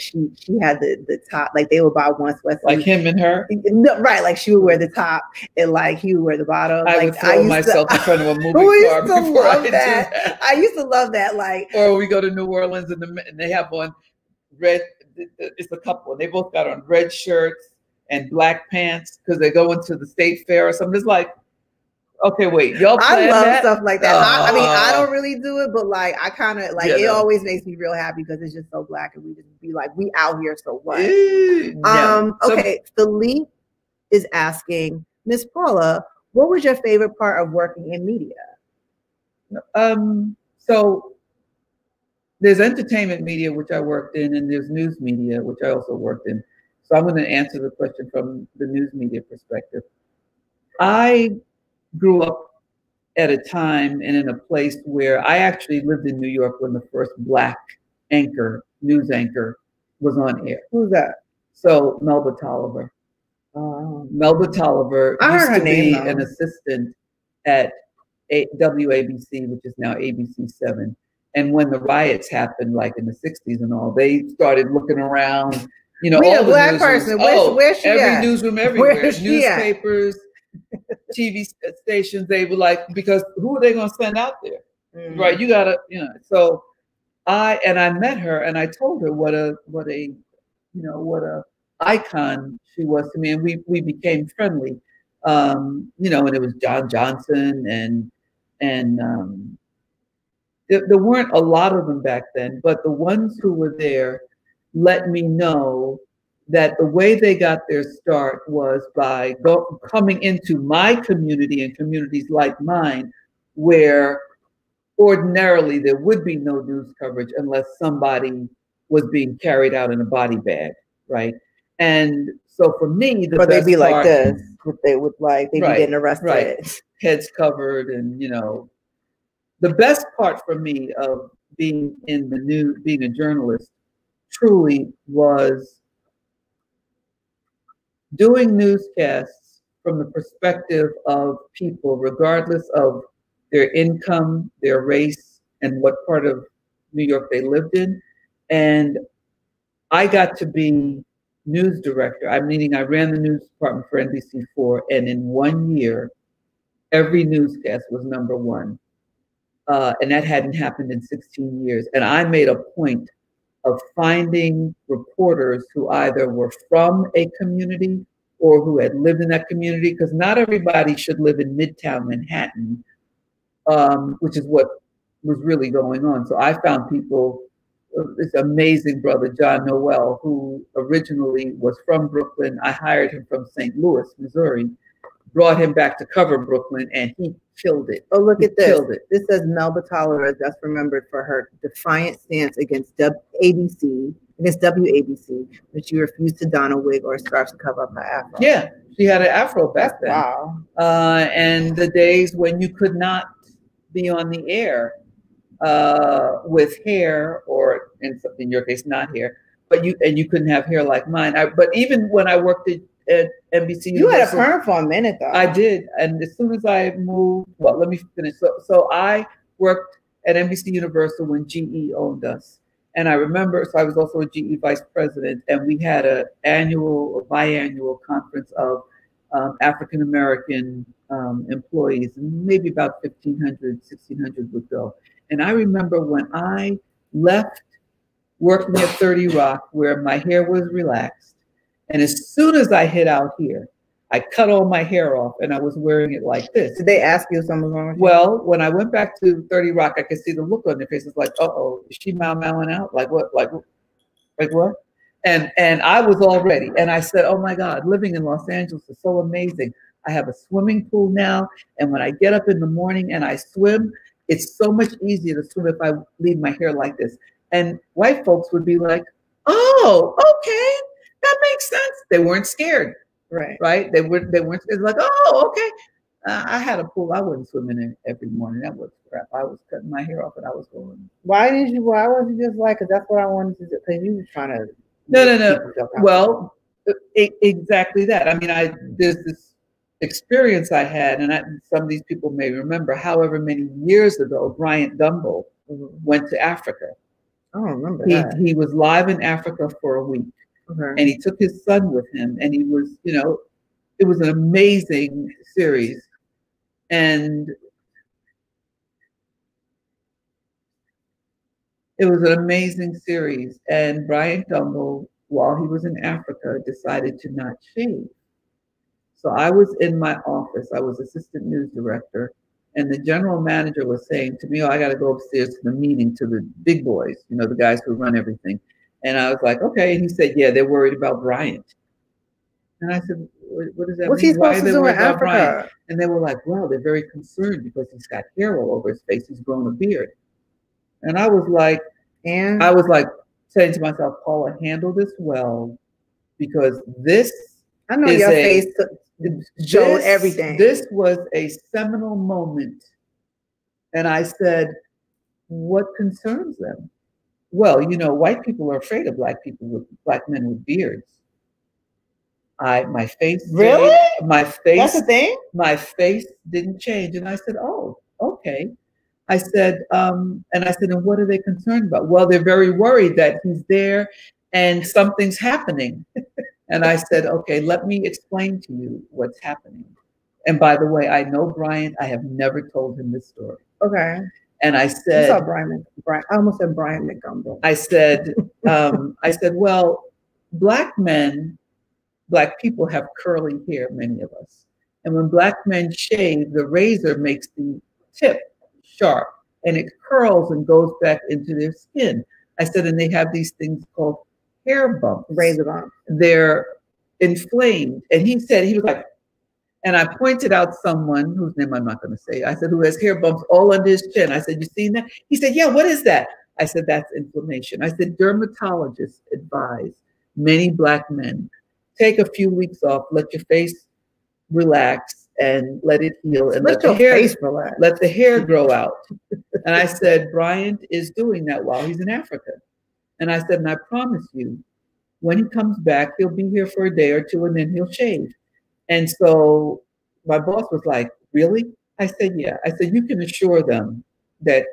she had the top, like they would buy one sweatshirt. Like him and her? No, right, like she would wear the top and like he would wear the bottom. I like, would throw myself in front of a movie car before I did that. I used to love that. Like, or we go to New Orleans and they have on red, it's a couple, and they both got on red shirts and black pants because they go into the state fair or something. It's like, okay, wait, y'all plan that? I love stuff like that. I mean, I don't really do it, but like, I kind of like, it always makes me real happy because it's just so black and we just be like, we out here, so what? Okay, Philippe is asking, Miss Paula, what was your favorite part of working in media? So there's entertainment media, which I worked in, and there's news media, which I also worked in. So I'm going to answer the question from the news media perspective. I grew up at a time and in a place where I actually lived in New York when the first black anchor, news anchor, was on air. Who's that? So Melba Tolliver. Melba Tolliver used to be an assistant at WABC, which is now ABC 7. And when the riots happened, like in the 60s and all, they started looking around. You know, all the black person. Where's she at? Every newsroom everywhere. Newspapers. TV stations, they were like, because who are they going to send out there? Right, you gotta, you know. So I met her and I told her what a you know, what a icon she was to me, and we became friendly. You know, and it was John Johnson and there weren't a lot of them back then, but the ones who were there let me know that the way they got their start was by coming into my community and communities like mine, where ordinarily there would be no news coverage unless somebody was being carried out in a body bag, right? And so for me, the best part, like this, they would like, they'd be getting arrested. Right. Heads covered, and you know, the best part for me of being in the news, being a journalist, truly was doing newscasts from the perspective of people, regardless of their income, their race, and what part of New York they lived in. And I got to be news director. I mean, I ran the news department for NBC4, and in 1 year, every newscast was #1. And that hadn't happened in 16 years. And I made a point of finding reporters who either were from a community or who had lived in that community, because not everybody should live in Midtown Manhattan, which is what was really going on. So I found people this amazing brother, John Noel, who originally was from Brooklyn. I hired him from St. Louis, Missouri, brought him back to cover Brooklyn, and he killed it. Oh, look at this. Killed it. This says Melba Tolliver is best remembered for her defiant stance against WABC, when she refused to don a wig or a scarf to cover up her afro. Yeah, she had an afro back then. Wow. And the days when you could not be on the air with hair, or in your case, not hair, but you couldn't have hair like mine. But even when I worked at NBC, you had a perm for a minute, though. I did, and as soon as I moved, well, let me finish. So I worked at NBC Universal when GE owned us, and I remember. So I was also a GE vice president, and we had a biannual conference of African American employees, and maybe about 1,500, 1,600 would go. And I remember when I left working at 30 Rock, where my hair was relaxed. And as soon as I hit out here, I cut all my hair off and I was wearing it like this. Did they ask you if something was wrong with you? Well, when I went back to 30 Rock, I could see the look on their faces like, uh-oh, is she mau-mauing out? Like what? Like what? And I was all ready. And I said, oh my God, living in Los Angeles is so amazing. I have a swimming pool now. And when I get up in the morning and I swim, it's so much easier to swim if I leave my hair like this. And white folks would be like, oh, okay. That makes sense. They weren't scared. Right. Right. They weren't scared. Like, oh, okay. I had a pool. I wouldn't swim in it every morning. That was crap. I was cutting my hair off and I was going. Why wasn't you just like, because that's what I wanted to do. Because you were trying to. No. Well, exactly that. I mean, there's this experience I had, and some of these people may remember, however many years ago, Bryant Gumbel went to Africa. I don't remember that. He was live in Africa for a week. Okay. And he took his son with him, and he was, it was an amazing series. And it was an amazing series. And Bryant Gumbel, while he was in Africa, decided to not shave. So I was in my office. I was assistant news director. And the general manager was saying to me, oh, I got to go upstairs to the meeting, to the big boys, the guys who run everything. And I was like, okay. And he said, yeah, they're worried about Bryant. And I said, what does that mean? Why are they worried about Bryant? And they were like, well, they're very concerned because he's got hair all over his face. He's grown a beard. And I was like, saying to myself, Paula, handle this well, because this I know your face showed everything. This was a seminal moment. And I said, what concerns them? Well, white people are afraid of black people with black men with beards. My face really stayed, my face. That's a thing. My face didn't change, and I said, "Oh, okay." I said, and what are they concerned about? Well, they're very worried that he's there, and something's happening. And I said, "Okay, let me explain to you what's happening." And by the way, I know Bryant. I have never told him this story. Okay. And I said, I almost said Brian McGumble. I said, well, black people have curly hair, many of us. And when black men shave, the razor makes the tip sharp and it curls and goes back into their skin. I said, and they have these things called hair bumps. Razor bumps. They're inflamed. And he said, he was like, and I pointed out someone whose name I'm not going to say. I said, who has hair bumps all under his chin. I said, you seen that? He said, yeah, what is that? I said, that's inflammation. I said, dermatologists advise many black men, take a few weeks off, let your face relax and let it heal. And let the hair grow out. And I said, Bryant is doing that while he's in Africa. And I said, and I promise you, when he comes back, he'll be here for a day or two and then he'll shave. And so my boss was like, really? I said, yeah. I said, you can assure them that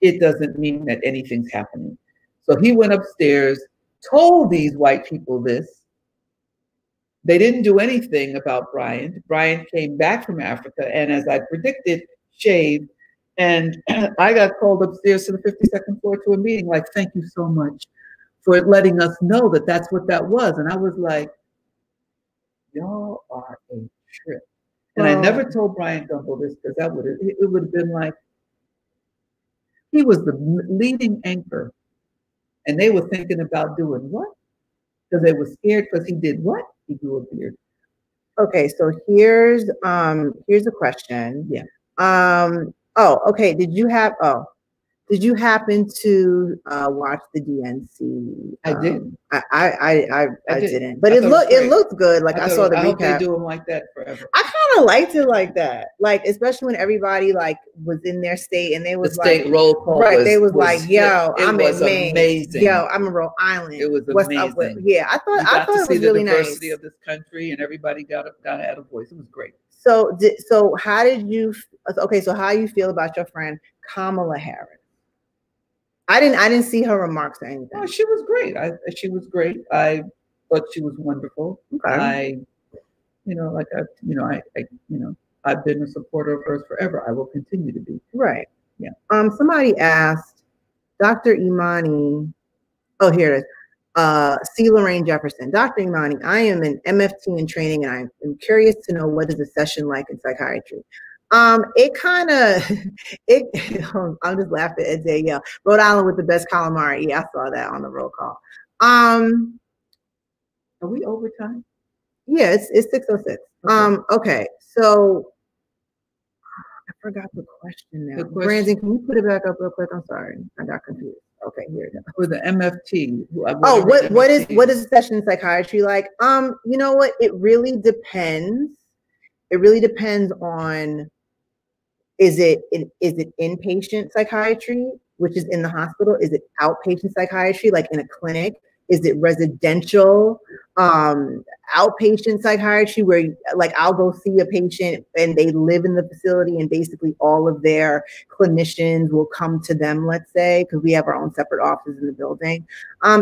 it doesn't mean that anything's happening. So he went upstairs, told these white people this. They didn't do anything about Bryant. Bryant came back from Africa and, as I predicted, shaved. And I got called upstairs to the 52nd floor to a meeting like, thank you so much for letting us know that that's what that was. And I was like, y'all are a trip. And I never told Bryant Gumbel this because it would have been like, he was the leading anchor And they were thinking about doing what? Because they were scared because he did what? He grew a beard. Okay, so here's here's a question. Yeah. Oh, okay. Did you happen to watch the DNC? I didn't. I didn't. But it looked good. Like I saw the recap. I hope they do them like that forever. I kind of liked it like that. Like especially when everybody like was in their state and they was the like state roll call. Right. They was like, yo, I'm in Maine. Amazing. Yo, I'm in Rhode Island. It was amazing. What's up with, yeah, I thought it was really nice. Diversity of this country, and everybody got a voice. It was great. So how did you? Okay, so how you feel about your friend Kamala Harris? I didn't see her remarks or anything. No, she was great. She was great. I thought she was wonderful. Okay. I've been a supporter of hers forever. I will continue to be. Right. Yeah. Somebody asked Dr. Imani. Oh, here it is. C. Lorraine Jefferson. Dr. Imani, I am an MFT in training, and I am curious to know what is a session like in psychiatry. I'm just laughing at Dale. Yeah. Rhode Island with the best calamari. Yeah, I saw that on the roll call. Are we over time? Yeah, it's 6:06. Okay. Okay. So I forgot the question now. Brandon, can you put it back up real quick? I'm sorry. I got confused. Okay, here it is. For the MFT. Oh, what is a session in psychiatry like? You know what? It really depends. It really depends on is it inpatient psychiatry, which is in the hospital? Is it outpatient psychiatry, like in a clinic? Is it residential outpatient psychiatry where like I'll go see a patient and they live in the facility and basically all of their clinicians will come to them, let's say, because we have our own separate offices in the building.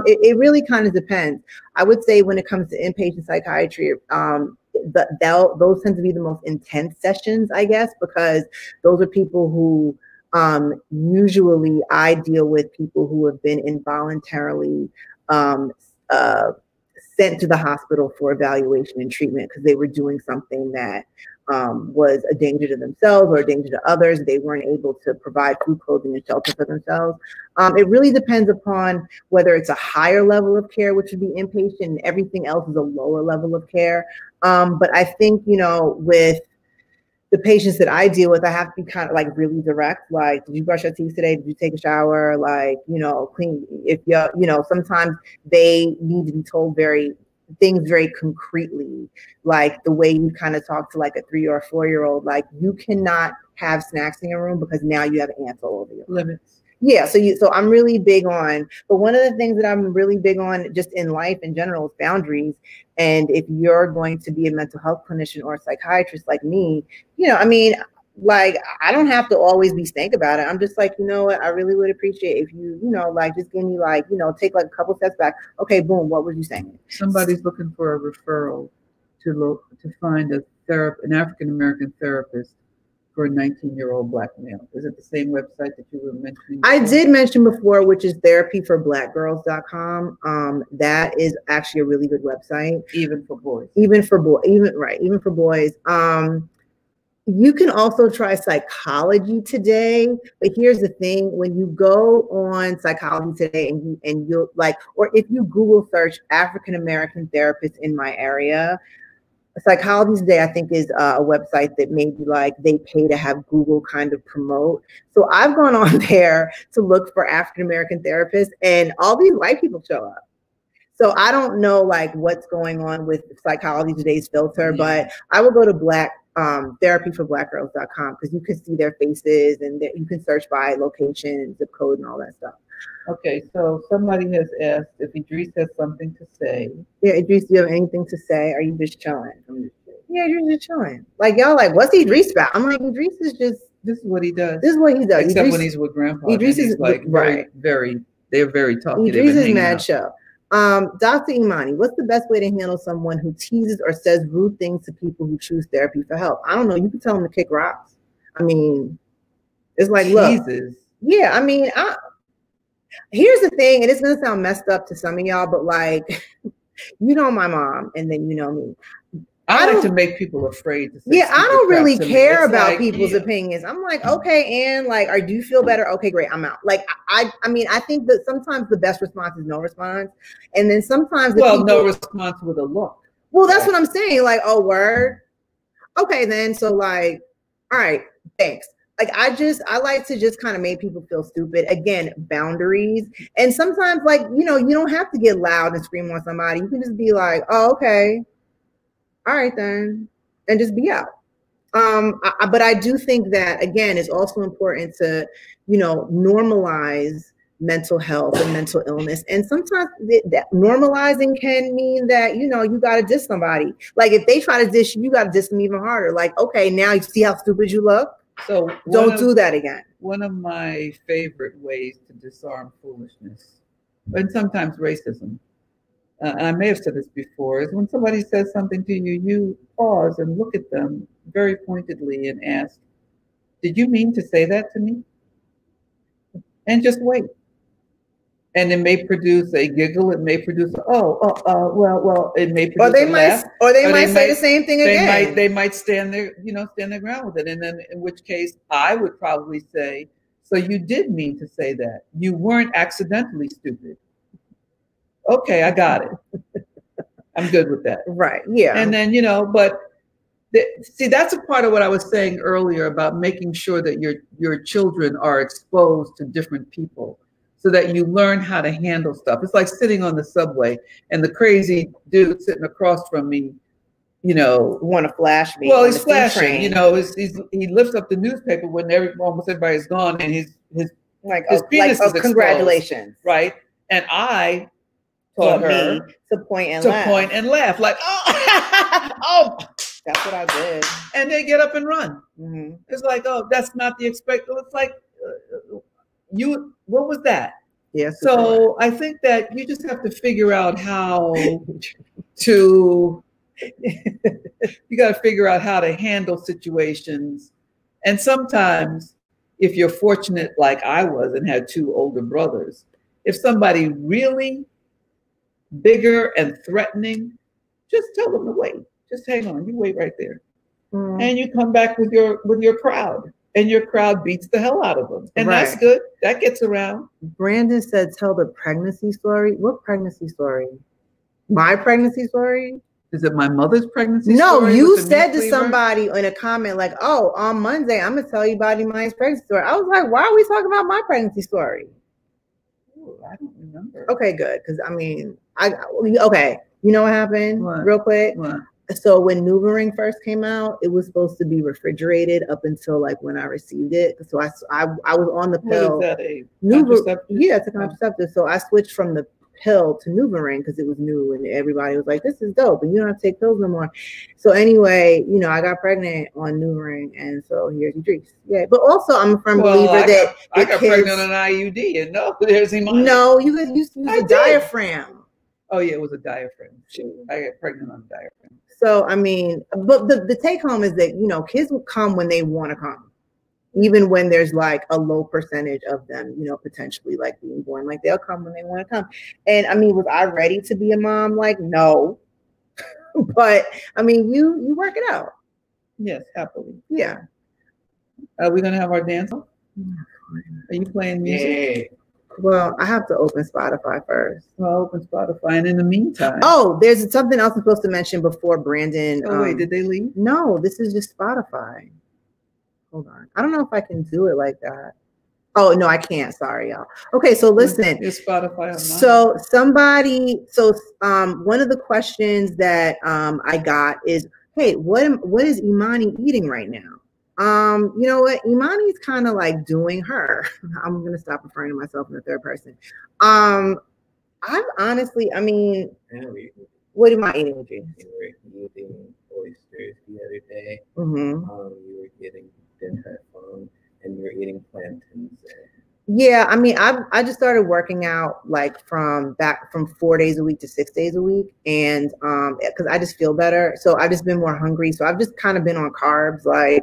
It really kind of depends. I would say when it comes to inpatient psychiatry, those tend to be the most intense sessions, I guess, because those are people who usually I deal with people who have been involuntarily sent to the hospital for evaluation and treatment because they were doing something that was a danger to themselves or a danger to others. They weren't able to provide food, clothing, and shelter for themselves. It really depends upon whether it's a higher level of care, which would be inpatient, and everything else is a lower level of care. But I think, you know, with the patients that I deal with, I have to be kind of like really direct. Like, did you brush your teeth today? Did you take a shower? Like, you know, clean. If you're, you know, sometimes they need to be told very concretely, like the way you kind of talk to like a 3 or 4 year old, like you cannot have snacks in your room because now you have ants all over you. Limits. Yeah. So I'm really big on, but one of the things that I'm really big on just in life in general is boundaries. And if you're going to be a mental health clinician or a psychiatrist like me, you know, I mean, like, I don't have to always be stank about it. I'm just like, you know what? I really would appreciate if you, you know, like, just give me like, you know, take like a couple steps back. Okay, boom. What were you saying? Somebody's looking for a referral to find a an African-American therapist for a 19-year-old Black male. Is it the same website that you were mentioning before? I did mention before, which is therapyforblackgirls.com. That is actually a really good website. Even for boys. Even for boys. You can also try Psychology Today, but here's the thing: when you go on Psychology Today and you'll like, or if you Google search African American therapists in my area, Psychology Today, I think, is a website that maybe like they pay to have Google kind of promote. So I've gone on there to look for African American therapists, and all these white people show up. So I don't know like what's going on with Psychology Today's filter, but I will go to therapyforblackgirls.com because you can see their faces and you can search by location, zip code, and all that stuff. Okay, so somebody has asked if Idris has something to say. Yeah, Idris, do you have anything to say? Are you just chilling? Yeah, you're just chilling. Like, y'all like, what's Idris about? I'm like, Idris is just, this is what he does. This is what he does. Except Idris, when he's with Grandpa. Idris is like, right. They're very talkative. Idris is mad show. Dr. Imani, what's the best way to handle someone who teases or says rude things to people who choose therapy for help? I don't know. You can tell them to kick rocks. I mean, it's like, look. Yeah, I mean, here's the thing, and it's going to sound messed up to some of y'all, but like, you know my mom, and then you know me. I like to make people afraid to say I don't really care about people's opinions. I'm like, okay, and like, do you feel better? Okay, great, I'm out. Like, I mean, I think that sometimes the best response is no response. And then sometimes the no response with a look. Well, that's what I'm saying. Like, oh, word. Okay, then. So like, all right, thanks. Like, I like to just kind of make people feel stupid. Again, boundaries. And sometimes, like, you know, you don't have to get loud and scream on somebody. You can just be like, oh, okay. All right, then. And just be out. But I do think that, again, it's also important to, you know, normalize mental health and mental illness. And sometimes that normalizing can mean that, you know, you got to diss somebody. Like, if they try to diss you, you got to diss them even harder. Like, okay, now you see how stupid you look? So don't do that again. One of my favorite ways to disarm foolishness, and sometimes racism, and I may have said this before, is when somebody says something to you, you pause and look at them very pointedly and ask, did you mean to say that to me? And just wait. And it may produce a giggle. It may produce, well, it may produce a laugh. Or they might say the same thing again. They might stand their, you know, stand their ground with it. And then in which case I would probably say, so you did mean to say that. You weren't accidentally stupid. Okay, I got it. I'm good with that. Right, yeah. And then, you know, but see, that's a part of what I was saying earlier about making sure that your children are exposed to different people, so that you learn how to handle stuff. It's like sitting on the subway and the crazy dude sitting across from me, you know, want to flash me. Well, he's flashing, you know, he lifts up the newspaper when almost everybody's gone and his penis is exposed. Congratulations. Right? And I taught her to point and laugh. Like, oh, oh. That's what I did. And they get up and run. Mm-hmm. It's like, oh, that's not the expected. It's like, what was that? Yes. So I think that you just have to figure out how to, you got to figure out how to handle situations. And sometimes if you're fortunate, like I was and had two older brothers, if somebody really bigger and threatening, just tell them to wait. Just hang on, you wait right there. Mm. And you come back with your crowd. And your crowd beats the hell out of them. And that's good. That gets around. Brandon said, tell the pregnancy story. What pregnancy story? My pregnancy story? Is it my mother's pregnancy story? No, you said to somebody in a comment like, oh, on Monday, I'm going to tell you about my pregnancy story. I was like, why are we talking about my pregnancy story? Ooh, I don't remember. Okay, good. Because, I mean, you know what happened? What? Real quick. What? So when Boomerang first came out, it was supposed to be refrigerated up until like when I received it. So I was on the pill. What is that, a contraceptive? Yeah, it's a contraceptive. So I switched from the pill to Boomerang because it was new and everybody was like, this is dope and you don't have to take pills no more. So anyway, you know, I got pregnant on Boomerang and so here's Idris. Yeah, but also I'm a firm believer that I got pregnant on an IUD and no, there's Imani. No, you could use a diaphragm. Oh yeah, it was a diaphragm. I got pregnant on a diaphragm. So, I mean, but the take home is that, you know, kids will come when they want to come, even when there's like a low percentage of them, you know, potentially like being born, like they'll come when they want to come. And I mean, was I ready to be a mom? Like, no, but I mean, you work it out. Yes, happily. Yeah. Are we going to have our dance? Are you playing music? Yeah. Well, I have to open Spotify first. Well, open Spotify. And in the meantime. Oh, there's something else I'm supposed to mention before Brandon. Oh, wait, did they leave? No, this is just Spotify. Hold on. I don't know if I can do it like that. Oh, no, I can't. Sorry, y'all. Okay, so listen. It's Spotify online. So one of the questions that I got is, hey, what is Imani eating right now? You know what? Imani's kind of like doing her. I'm going to stop referring to myself in the third person. I'm honestly, I mean, what am I eating with you? You were eating oysters the other day. Mm-hmm. You were getting dinner and you were eating plantains. Yeah, I mean, I just started working out like from 4 days a week to 6 days a week, and because I just feel better, so I've just been more hungry. So I've just kind of been on carbs, like.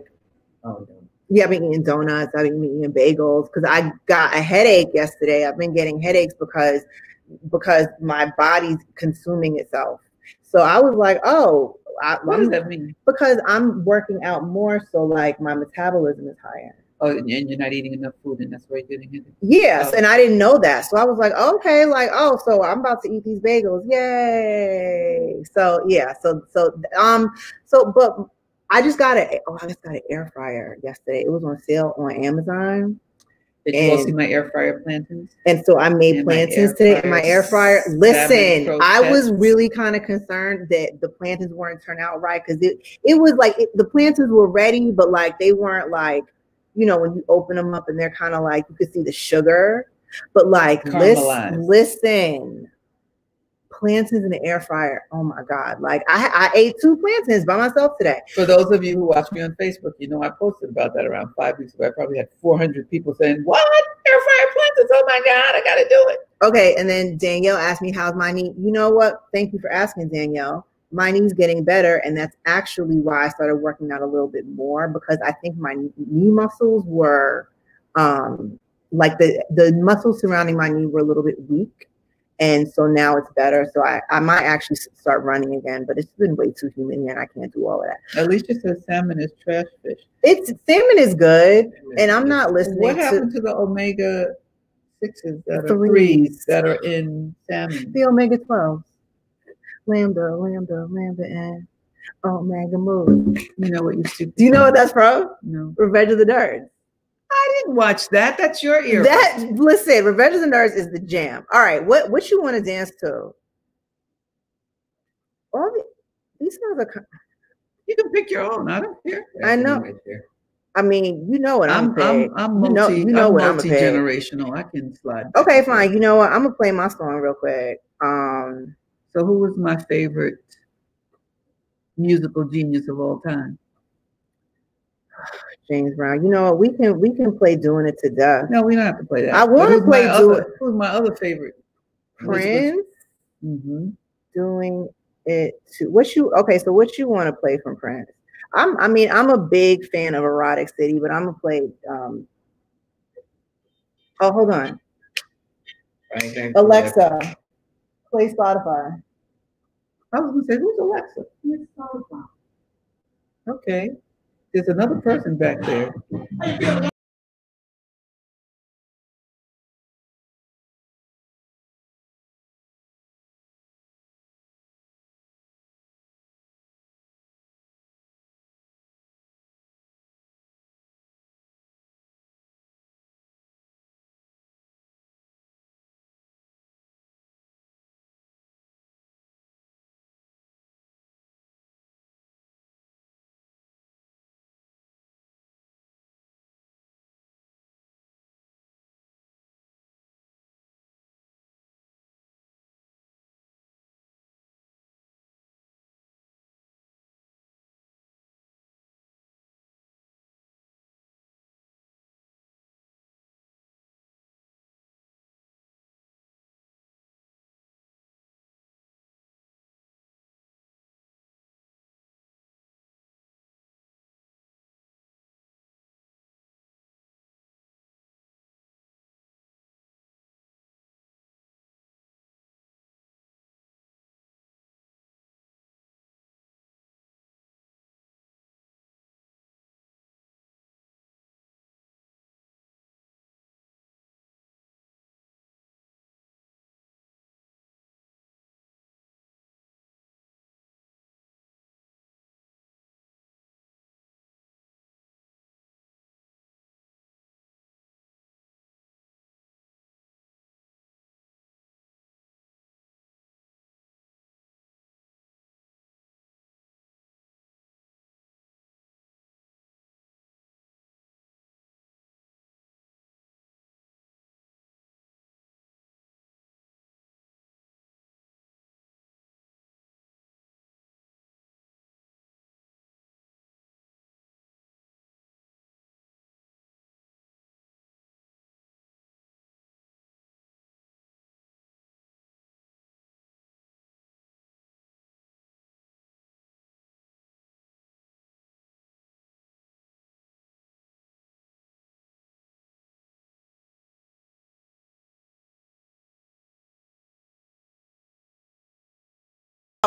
Yeah, I've been eating donuts. I've been eating bagels because I got a headache yesterday. I've been getting headaches because my body's consuming itself. So I was like, oh, What does that mean? Because I'm working out more, so like my metabolism is higher. Oh, and you're not eating enough food, and that's why you're getting it. Yes, oh. And I didn't know that, so I was like, okay, like, oh, so I'm about to eat these bagels, yay! So yeah, but I just got an air fryer yesterday. It was on sale on Amazon. Did you all see my air fryer plantains? And so I made plantains today in my air fryer. Listen, I was really kind of concerned that the plantains weren't turned out right, because it was like the plantains were ready, but like they weren't like, you know, when you open them up and they're kind of like, you could see the sugar, but like, listen, plantains in the air fryer. Oh my God. Like I ate 2 plantains by myself today. For those of you who watch me on Facebook, you know, I posted about that around 5 weeks ago. I probably had 400 people saying, what? Air fryer plantains. Oh my God, I got to do it. Okay. And then Danielle asked me, how's my knee? You know what? Thank you for asking, Danielle. My knee's getting better, and that's actually why I started working out a little bit more, because I think my knee muscles were like the muscles surrounding my knee were a little bit weak, and so now it's better. So I might actually start running again, but it's been way too humid here and I can't do all of that. Alicia says salmon is trash fish. Salmon is good, and I'm not listening. What happened to the omega-6s that are threes that are in salmon? The omega-12s. Lambda, lambda, lambda, and omega moon. You know what you should do. You know what that's from? No. Revenge of the Nerds. I didn't watch that. That's your ear. Listen, Revenge of the Nerds is the jam. All right, what you want to dance to? All these guys are. You can pick your own. I don't care. I know. Right, I mean, you know what I'm multi-generational. I can slide. Okay, fine. You know what? I'm gonna play my song real quick. So who was my favorite musical genius of all time? James Brown. You know what? We can play Doing It to Death. No, we don't have to play that. I want to play Doing It. Who's my other favorite? Prince. Mm-hmm. Doing It to what you want to play from Prince? I mean I'm a big fan of Erotic City, but I'm gonna play oh, hold on. Alexa. Play Spotify. I was going to say, who's Alexa? Play Spotify. Okay. There's another person back there.